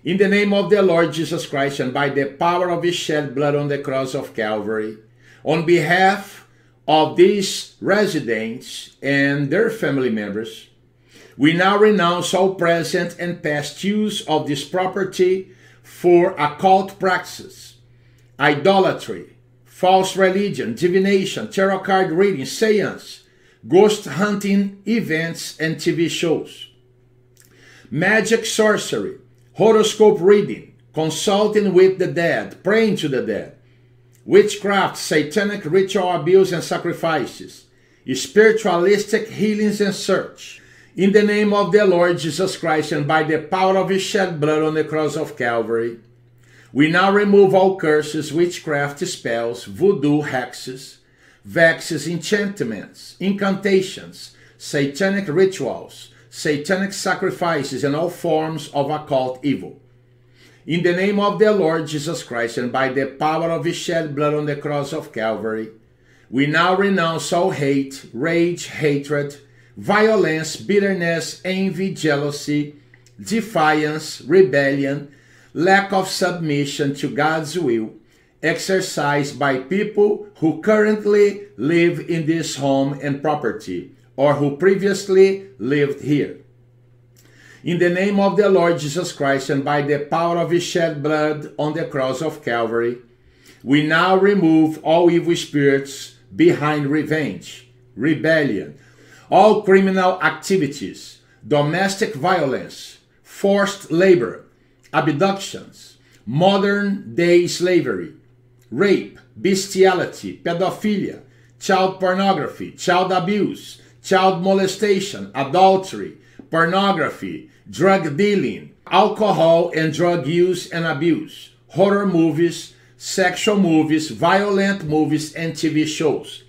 In the name of the Lord Jesus Christ, and by the power of his shed blood on the cross of Calvary, on behalf of these residents and their family members, we now renounce all present and past use of this property for occult practices, idolatry, false religion, divination, tarot card reading, seance, ghost hunting events and T V shows, magic, sorcery, horoscope reading, consulting with the dead, praying to the dead, witchcraft, satanic ritual abuse and sacrifices, spiritualistic healings and search. In the name of the Lord Jesus Christ, and by the power of his shed blood on the cross of Calvary, we now remove all curses, witchcraft, spells, voodoo, hexes, vexes, enchantments, incantations, satanic rituals, satanic sacrifices, and all forms of occult evil. In the name of the Lord Jesus Christ, and by the power of his shed blood on the cross of Calvary, we now renounce all hate, rage, hatred, violence, bitterness, envy, jealousy, defiance, rebellion, lack of submission to God's will, exercised by people who currently live in this home and property, or who previously lived here. In the name of the Lord Jesus Christ, and by the power of his shed blood on the cross of Calvary, we now remove all evil spirits behind revenge, rebellion, all criminal activities, domestic violence, forced labor, abductions, modern-day slavery, rape, bestiality, pedophilia, child pornography, child abuse, child molestation, adultery, pornography, drug dealing, alcohol and drug use and abuse, horror movies, sexual movies, violent movies and T V shows,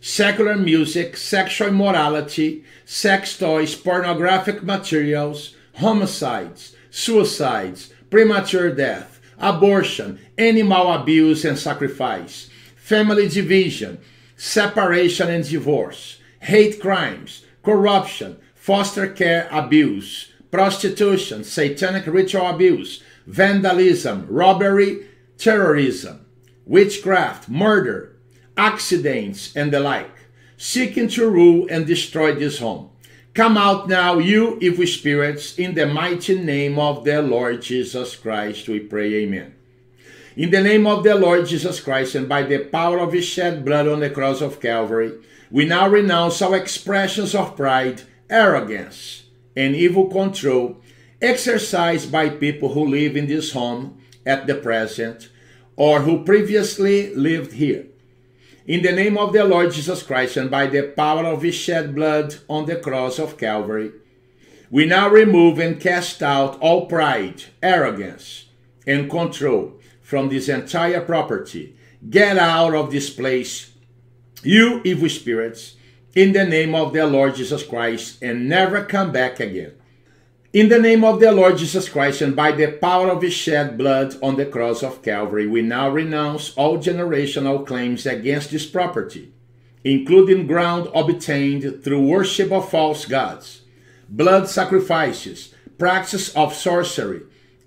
secular music, sexual immorality, sex toys, pornographic materials, homicides, suicides, premature death, abortion, animal abuse and sacrifice, family division, separation and divorce, hate crimes, corruption, foster care abuse, prostitution, satanic ritual abuse, vandalism, robbery, terrorism, witchcraft, murder, accidents, and the like, seeking to rule and destroy this home. Come out now, you evil spirits, in the mighty name of the Lord Jesus Christ, we pray, amen. In the name of the Lord Jesus Christ, and by the power of his shed blood on the cross of Calvary, we now renounce our expressions of pride, arrogance, and evil control exercised by people who live in this home at the present or who previously lived here. In the name of the Lord Jesus Christ, and by the power of his shed blood on the cross of Calvary, we now remove and cast out all pride, arrogance, and control from this entire property. Get out of this place, you evil spirits, in the name of the Lord Jesus Christ, and never come back again. In the name of the Lord Jesus Christ, and by the power of his shed blood on the cross of Calvary, we now renounce all generational claims against this property, including ground obtained through worship of false gods, blood sacrifices, practice of sorcery,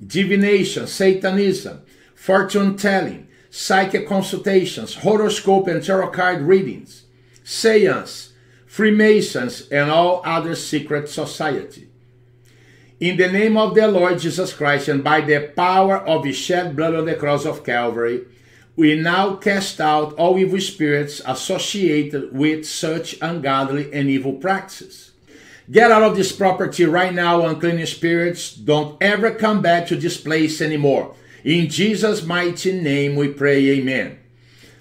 divination, Satanism, fortune-telling, psychic consultations, horoscope and tarot card readings, seance, Freemasons, and all other secret society. In the name of the Lord Jesus Christ, and by the power of his shed blood on the cross of Calvary, we now cast out all evil spirits associated with such ungodly and evil practices. Get out of this property right now, unclean spirits. Don't ever come back to this place anymore. In Jesus' mighty name we pray, amen.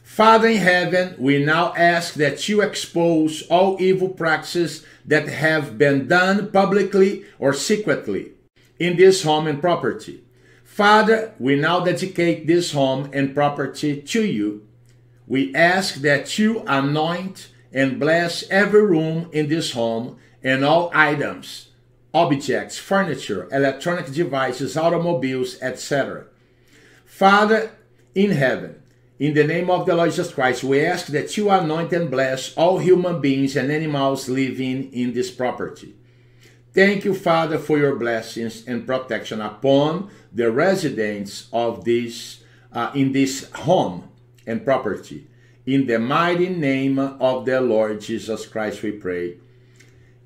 Father in heaven, we now ask that you expose all evil practices that have been done publicly or secretly in this home and property. Father, we now dedicate this home and property to you. We ask that you anoint and bless every room in this home and all items, objects, furniture, electronic devices, automobiles, et cetera Father in heaven, in the name of the Lord Jesus Christ, we ask that you anoint and bless all human beings and animals living in this property. Thank you, Father, for your blessings and protection upon the residents of this, uh, in this home and property. In the mighty name of the Lord Jesus Christ, we pray.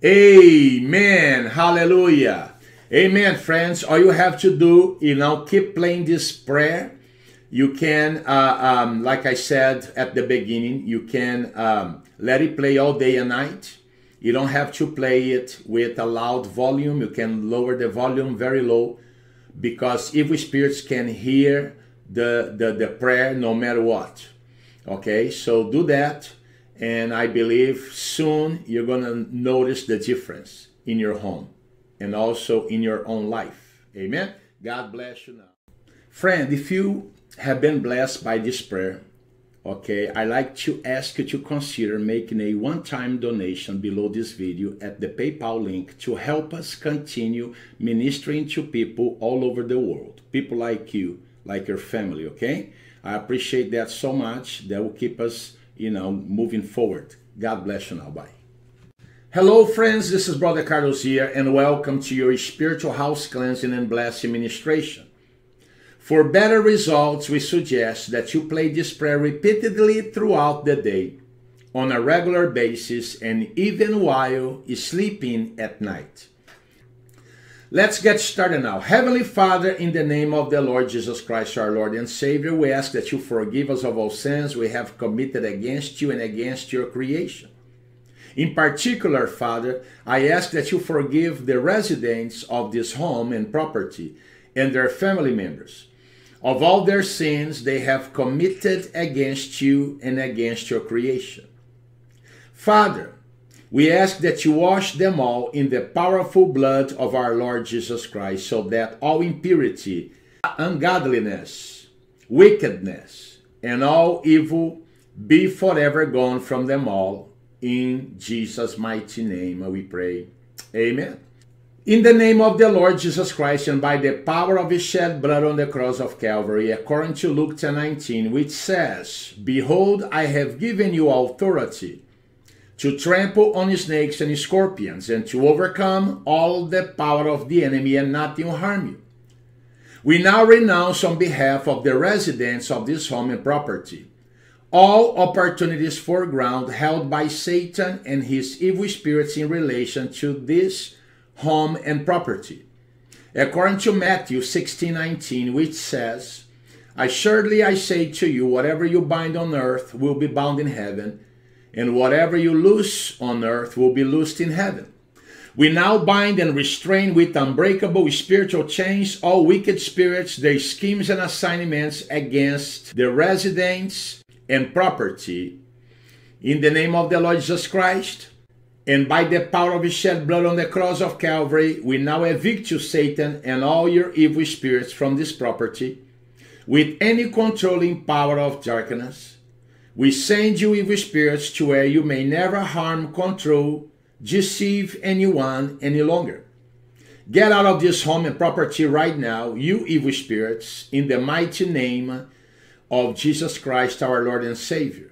Amen. Hallelujah. Amen, friends. All you have to do, you know, keep playing this prayer. You can, uh, um, like I said at the beginning, you can um, let it play all day and night. You don't have to play it with a loud volume. You can lower the volume very low, because evil spirits can hear the, the, the prayer no matter what. Okay, so do that, and I believe soon you're going to notice the difference in your home and also in your own life. Amen? God bless you now. Friend, if you have been blessed by this prayer, okay, I like to ask you to consider making a one-time donation below this video at the PayPal link to help us continue ministering to people all over the world, people like you, like your family, okay? I appreciate that so much. That will keep us, you know, moving forward. God bless you now. Bye. Hello friends, this is Brother Carlos here, and welcome to your spiritual house cleansing and blessing ministration. For better results, we suggest that you play this prayer repeatedly throughout the day, on a regular basis, and even while sleeping at night. Let's get started now. Heavenly Father, in the name of the Lord Jesus Christ, our Lord and Savior, we ask that you forgive us of all sins we have committed against you and against your creation. In particular, Father, I ask that you forgive the residents of this home and property and their family members of all their sins they have committed against you and against your creation. Father, we ask that you wash them all in the powerful blood of our Lord Jesus Christ, so that all impurity, ungodliness, wickedness, and all evil be forever gone from them all. In Jesus' mighty name we pray. Amen. In the name of the Lord Jesus Christ, and by the power of his shed blood on the cross of Calvary, according to Luke ten nineteen, which says, "Behold, I have given you authority to trample on snakes and scorpions, and to overcome all the power of the enemy, and nothing will harm you. We now renounce on behalf of the residents of this home and property all opportunities foreground held by Satan and his evil spirits in relation to this home and property. According to Matthew sixteen nineteen, which says, "Assuredly I say to you, whatever you bind on earth will be bound in heaven, and whatever you loose on earth will be loosed in heaven." We now bind and restrain with unbreakable spiritual chains all wicked spirits, their schemes and assignments against the residents and property, in the name of the Lord Jesus Christ, and by the power of his shed blood on the cross of Calvary. We now evict you, Satan, and all your evil spirits from this property, with any controlling power of darkness. We send you evil spirits to where you may never harm, control, deceive anyone any longer. Get out of this home and property right now, you evil spirits, in the mighty name of Jesus Christ, our Lord and Savior.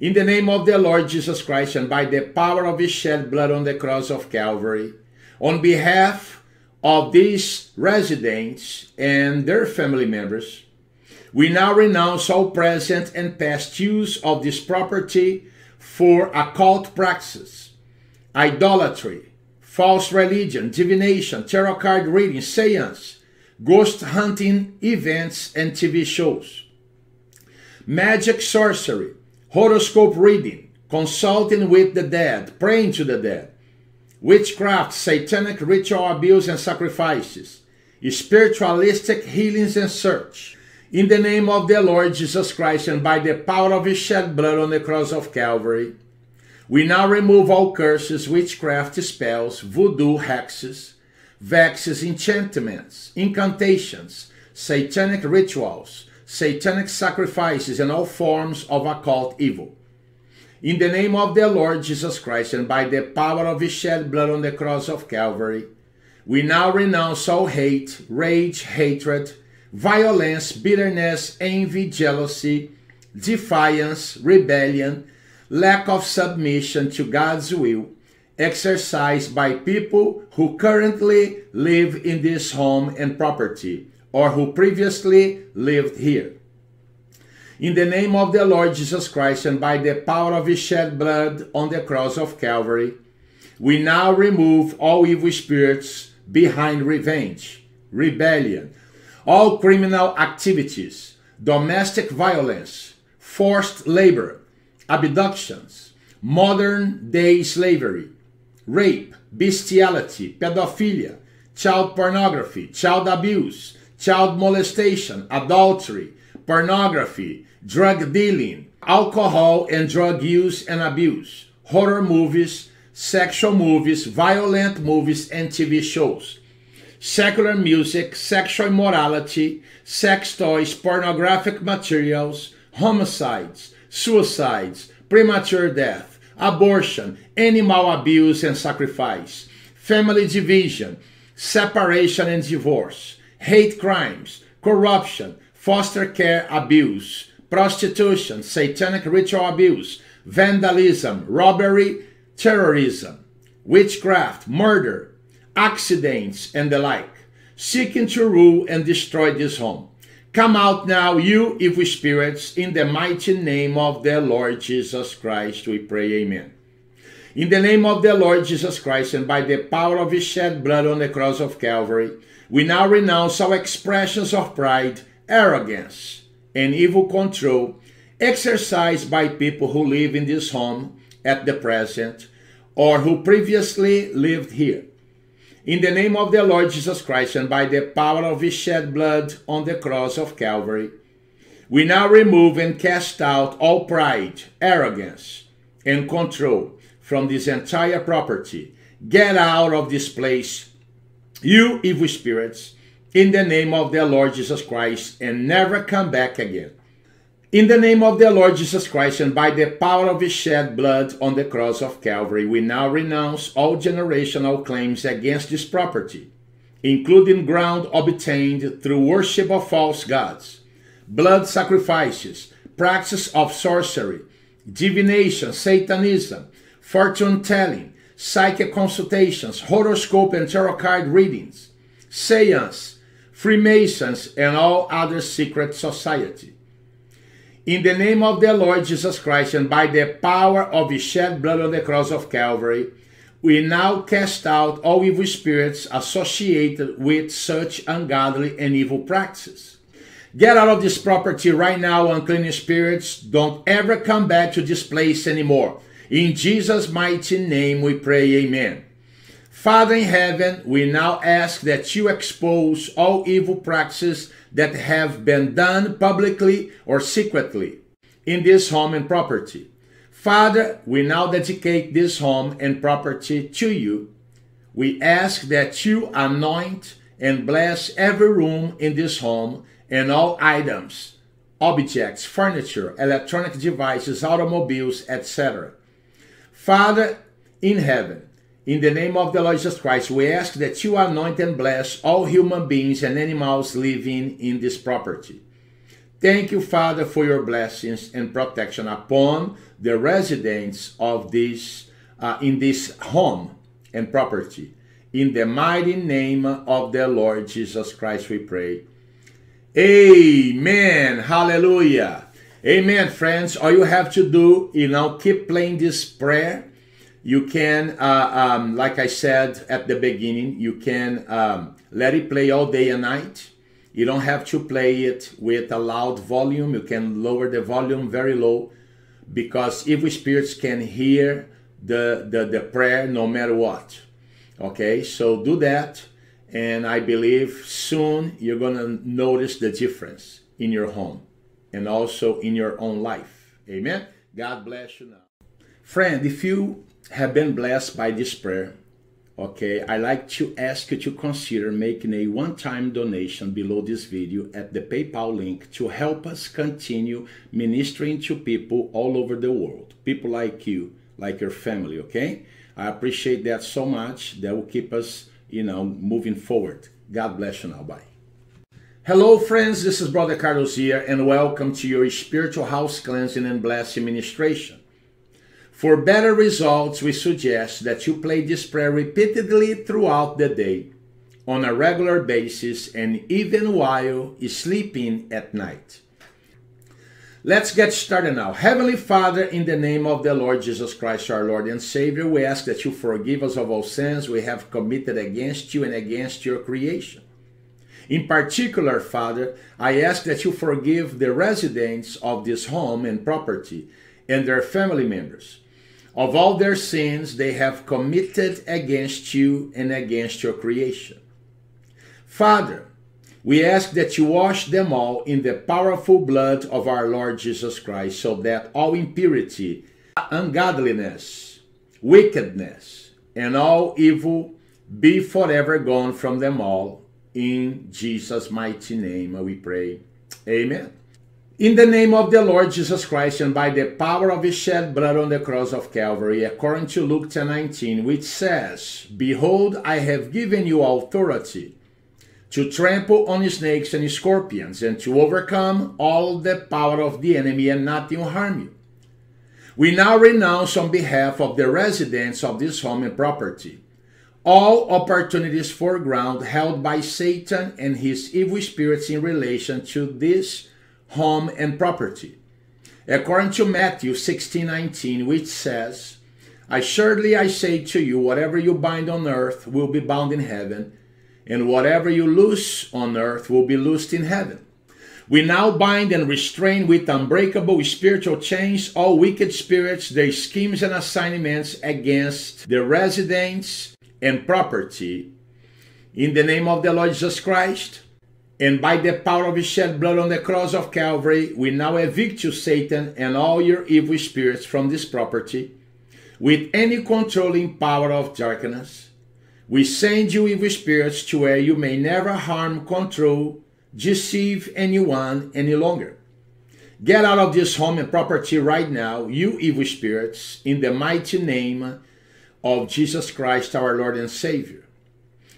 In the name of the Lord Jesus Christ, and by the power of his shed blood on the cross of Calvary, on behalf of these residents and their family members, we now renounce all present and past use of this property for occult practices, idolatry, false religion, divination, tarot card reading, seance, ghost hunting events and T V shows, magic, sorcery, horoscope reading, consulting with the dead, praying to the dead, witchcraft, satanic ritual abuse and sacrifices, spiritualistic healings and search. In the name of the Lord Jesus Christ, and by the power of his shed blood on the cross of Calvary, we now remove all curses, witchcraft, spells, voodoo, hexes, vexes, enchantments, incantations, satanic rituals, satanic sacrifices, and all forms of occult evil. In the name of the Lord Jesus Christ, and by the power of his shed blood on the cross of Calvary, we now renounce all hate, rage, hatred, violence, bitterness, envy, jealousy, defiance, rebellion, lack of submission to God's will, exercised by people who currently live in this home and property, or who previously lived here. In the name of the Lord Jesus Christ, and by the power of his shed blood on the cross of Calvary, we now remove all evil spirits behind revenge, rebellion, all criminal activities, domestic violence, forced labor, abductions, modern-day slavery, rape, bestiality, pedophilia, child pornography, child abuse, child molestation, adultery, pornography, drug dealing, alcohol and drug use and abuse, horror movies, sexual movies, violent movies and T V shows, secular music, sexual immorality, sex toys, pornographic materials, homicides, suicides, premature death, abortion, animal abuse and sacrifice, family division, separation and divorce, hate crimes, corruption, foster care abuse, prostitution, satanic ritual abuse, vandalism, robbery, terrorism, witchcraft, murder, accidents and the like, seeking to rule and destroy this home. Come out now, you evil spirits, in the mighty name of the Lord Jesus Christ, we pray, amen. In the name of the Lord Jesus Christ, and by the power of his shed blood on the cross of Calvary, we now renounce all expressions of pride, arrogance, and evil control exercised by people who live in this home at the present, or who previously lived here. In the name of the Lord Jesus Christ, and by the power of his shed blood on the cross of Calvary, we now remove and cast out all pride, arrogance, and control from this entire property. Get out of this place, you evil spirits, in the name of the Lord Jesus Christ, and never come back again. In the name of the Lord Jesus Christ, and by the power of his shed blood on the cross of Calvary, we now renounce all generational claims against this property, including ground obtained through worship of false gods, blood sacrifices, practice of sorcery, divination, Satanism, fortune telling, psychic consultations, horoscope and tarot card readings, seance, Freemasons, and all other secret society. In the name of the Lord Jesus Christ and by the power of his shed blood on the cross of Calvary, we now cast out all evil spirits associated with such ungodly and evil practices. Get out of this property right now, unclean spirits. Don't ever come back to this place anymore. In Jesus' mighty name we pray, amen. Father in heaven, we now ask that you expose all evil practices that have been done publicly or secretly in this home and property. Father, we now dedicate this home and property to you. We ask that you anoint and bless every room in this home and all items, objects, furniture, electronic devices, automobiles, et cetera. Father in heaven, in the name of the Lord Jesus Christ, we ask that you anoint and bless all human beings and animals living in this property. Thank you, Father, for your blessings and protection upon the residents of this, uh, in this home and property. In the mighty name of the Lord Jesus Christ, we pray. Amen. Hallelujah. Amen, friends. All you have to do, you know, keep playing this prayer. You can, uh, um, like I said at the beginning, you can um, let it play all day and night. You don't have to play it with a loud volume. You can lower the volume very low because evil spirits can hear the, the, the prayer no matter what. Okay, so do that. And I believe soon you're going to notice the difference in your home and also in your own life. Amen? God bless you now. Friend, if you have been blessed by this prayer, okay, I'd like to ask you to consider making a one-time donation below this video at the PayPal link to help us continue ministering to people all over the world, people like you, like your family, okay? I appreciate that so much. That will keep us, you know, moving forward. God bless you now. Bye. Hello, friends. This is Brother Carlos here, and welcome to your spiritual house cleansing and blessing ministration. For better results, we suggest that you play this prayer repeatedly throughout the day, on a regular basis, and even while sleeping at night. Let's get started now. Heavenly Father, in the name of the Lord Jesus Christ, our Lord and Savior, we ask that you forgive us of all sins we have committed against you and against your creation. In particular, Father, I ask that you forgive the residents of this home and property and their family members of all their sins they have committed against you and against your creation. Father, we ask that you wash them all in the powerful blood of our Lord Jesus Christ so that all impurity, ungodliness, wickedness, and all evil be forever gone from them all. In Jesus' mighty name we pray. Amen. In the name of the Lord Jesus Christ and by the power of his shed blood on the cross of Calvary, according to Luke ten nineteen, which says, "Behold, I have given you authority to trample on snakes and scorpions and to overcome all the power of the enemy, and nothing will harm you." We now renounce on behalf of the residents of this home and property all opportunities foreground held by Satan and his evil spirits in relation to this home and property. According to Matthew sixteen nineteen, which says, "Assuredly I say to you, whatever you bind on earth will be bound in heaven, and whatever you loose on earth will be loosed in heaven." We now bind and restrain with unbreakable spiritual chains all wicked spirits, their schemes and assignments against the residents and property, in the name of the Lord Jesus Christ, and by the power of his shed blood on the cross of Calvary, we now evict you, Satan, and all your evil spirits from this property, with any controlling power of darkness. We send you, evil spirits, to where you may never harm, control, deceive anyone any longer. Get out of this home and property right now, you evil spirits, in the mighty name of Jesus Christ, our Lord and Savior.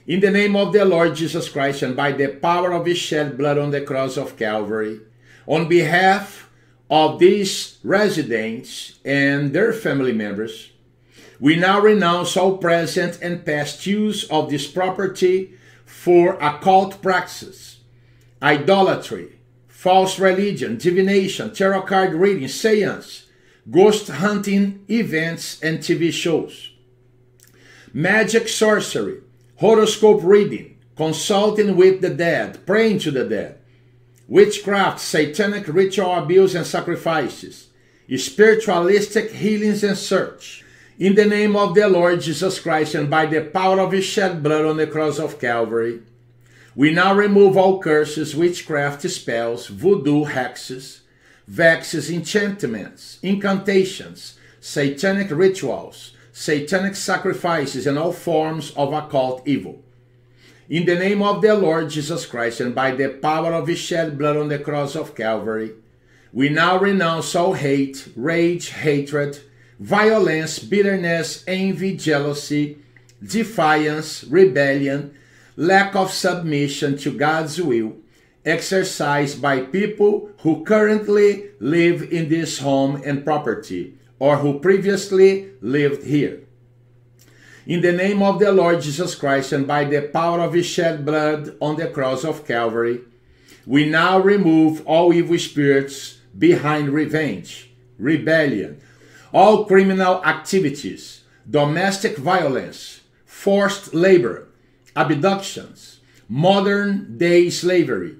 In the name of the Lord Jesus Christ and by the power of his shed blood on the cross of Calvary, on behalf of these residents and their family members, We now renounce all present and past use of this property for occult practices, idolatry, false religion, divination, tarot card reading, seance, ghost hunting events and T V shows, magic sorcery, horoscope reading, consulting with the dead, praying to the dead, witchcraft, satanic ritual abuse and sacrifices, spiritualistic healings and search. In the name of the Lord Jesus Christ and by the power of his shed blood on the cross of Calvary, we now remove all curses, witchcraft, spells, voodoo, hexes, vexes, enchantments, incantations, satanic rituals, satanic sacrifices, and all forms of occult evil. In the name of the Lord Jesus Christ and by the power of his shed blood on the cross of Calvary, we now renounce all hate, rage, hatred, violence, bitterness, envy, jealousy, defiance, rebellion, lack of submission to God's will, exercised by people who currently live in this home and property, or who previously lived here. In the name of the Lord Jesus Christ and by the power of his shed blood on the cross of Calvary, we now remove all evil spirits behind revenge, rebellion, all criminal activities, domestic violence, forced labor, abductions, modern-day slavery,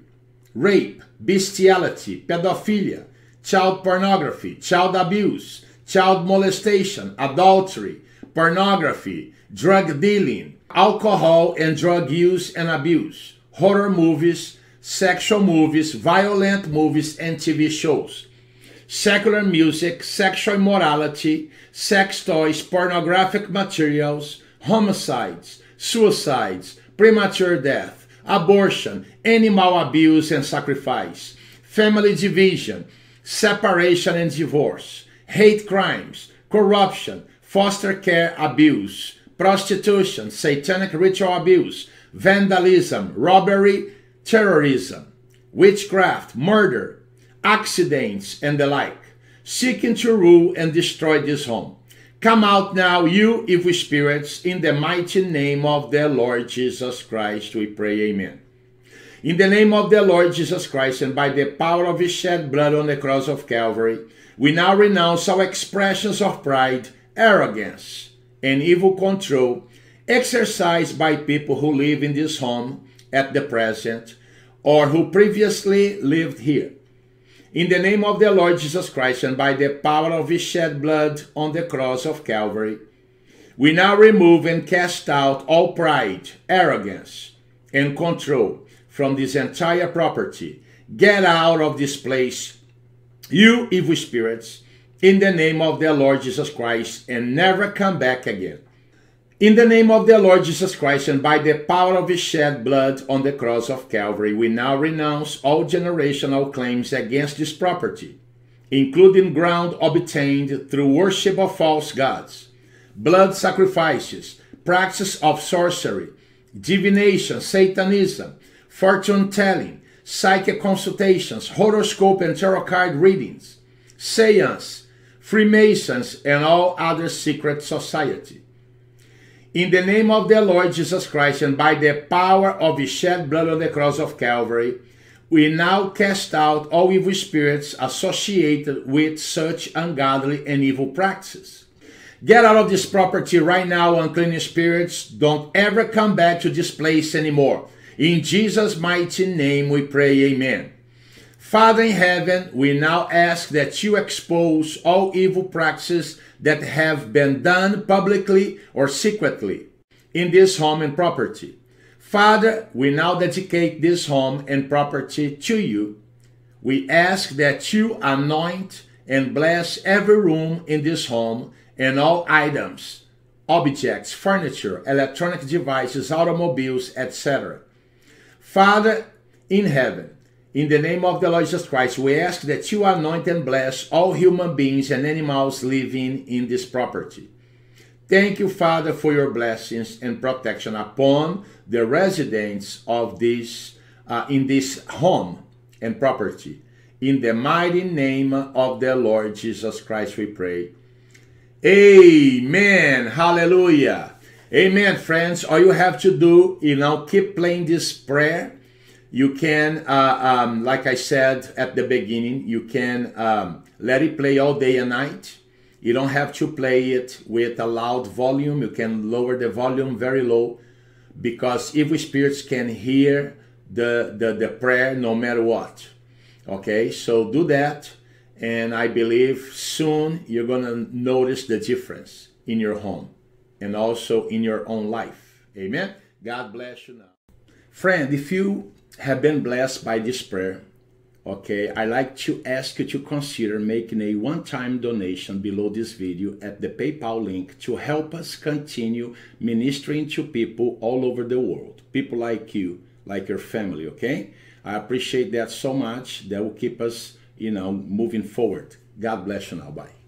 rape, bestiality, pedophilia, child pornography, child abuse, child molestation, adultery, pornography, drug dealing, alcohol and drug use and abuse, horror movies, sexual movies, violent movies and T V shows, secular music, sexual immorality, sex toys, pornographic materials, homicides, suicides, premature death, abortion, animal abuse and sacrifice, family division, separation and divorce, hate crimes, corruption, foster care abuse, prostitution, satanic ritual abuse, vandalism, robbery, terrorism, witchcraft, murder, accidents and the like, seeking to rule and destroy this home. Come out now, you evil spirits, in the mighty name of the Lord Jesus Christ, we pray, amen. In the name of the Lord Jesus Christ and by the power of his shed blood on the cross of Calvary, we now renounce all expressions of pride, arrogance, and evil control exercised by people who live in this home at the present or who previously lived here. In the name of the Lord Jesus Christ and by the power of his shed blood on the cross of Calvary, we now remove and cast out all pride, arrogance, and control from this entire property. Get out of this place, you evil spirits, in the name of the Lord Jesus Christ, and never come back again. In the name of the Lord Jesus Christ and by the power of his shed blood on the cross of Calvary, we now renounce all generational claims against this property, including ground obtained through worship of false gods, blood sacrifices, practice of sorcery, divination, Satanism, fortune-telling, psychic consultations, horoscope and tarot card readings, seance, Freemasons, and all other secret societies. In the name of the Lord Jesus Christ and by the power of his shed blood on the cross of Calvary, we now cast out all evil spirits associated with such ungodly and evil practices. Get out of this property right now, unclean spirits. Don't ever come back to this place anymore. In Jesus' mighty name we pray, amen. Father in heaven, we now ask that you expose all evil practices that have been done publicly or secretly in this home and property. Father, we now dedicate this home and property to you. We ask that you anoint and bless every room in this home and all items, objects, furniture, electronic devices, automobiles, et cetera. Father in heaven, in the name of the Lord Jesus Christ, we ask that you anoint and bless all human beings and animals living in this property. Thank you, Father, for your blessings and protection upon the residents of this, uh, in this home and property. In the mighty name of the Lord Jesus Christ, we pray. Amen. Hallelujah. Amen, friends. All you have to do is now keep playing this prayer. You can, uh, um, like I said at the beginning, you can um, let it play all day and night. You don't have to play it with a loud volume. You can lower the volume very low, because evil spirits can hear the, the, the prayer no matter what. Okay, so do that, and I believe soon you're going to notice the difference in your home and also in your own life. Amen? God bless you now. Friend, if you have been blessed by this prayer, okay, I'd like to ask you to consider making a one-time donation below this video at the PayPal link to help us continue ministering to people all over the world, people like you, like your family, okay? I appreciate that so much. That will keep us, you know, moving forward. God bless you now. Bye.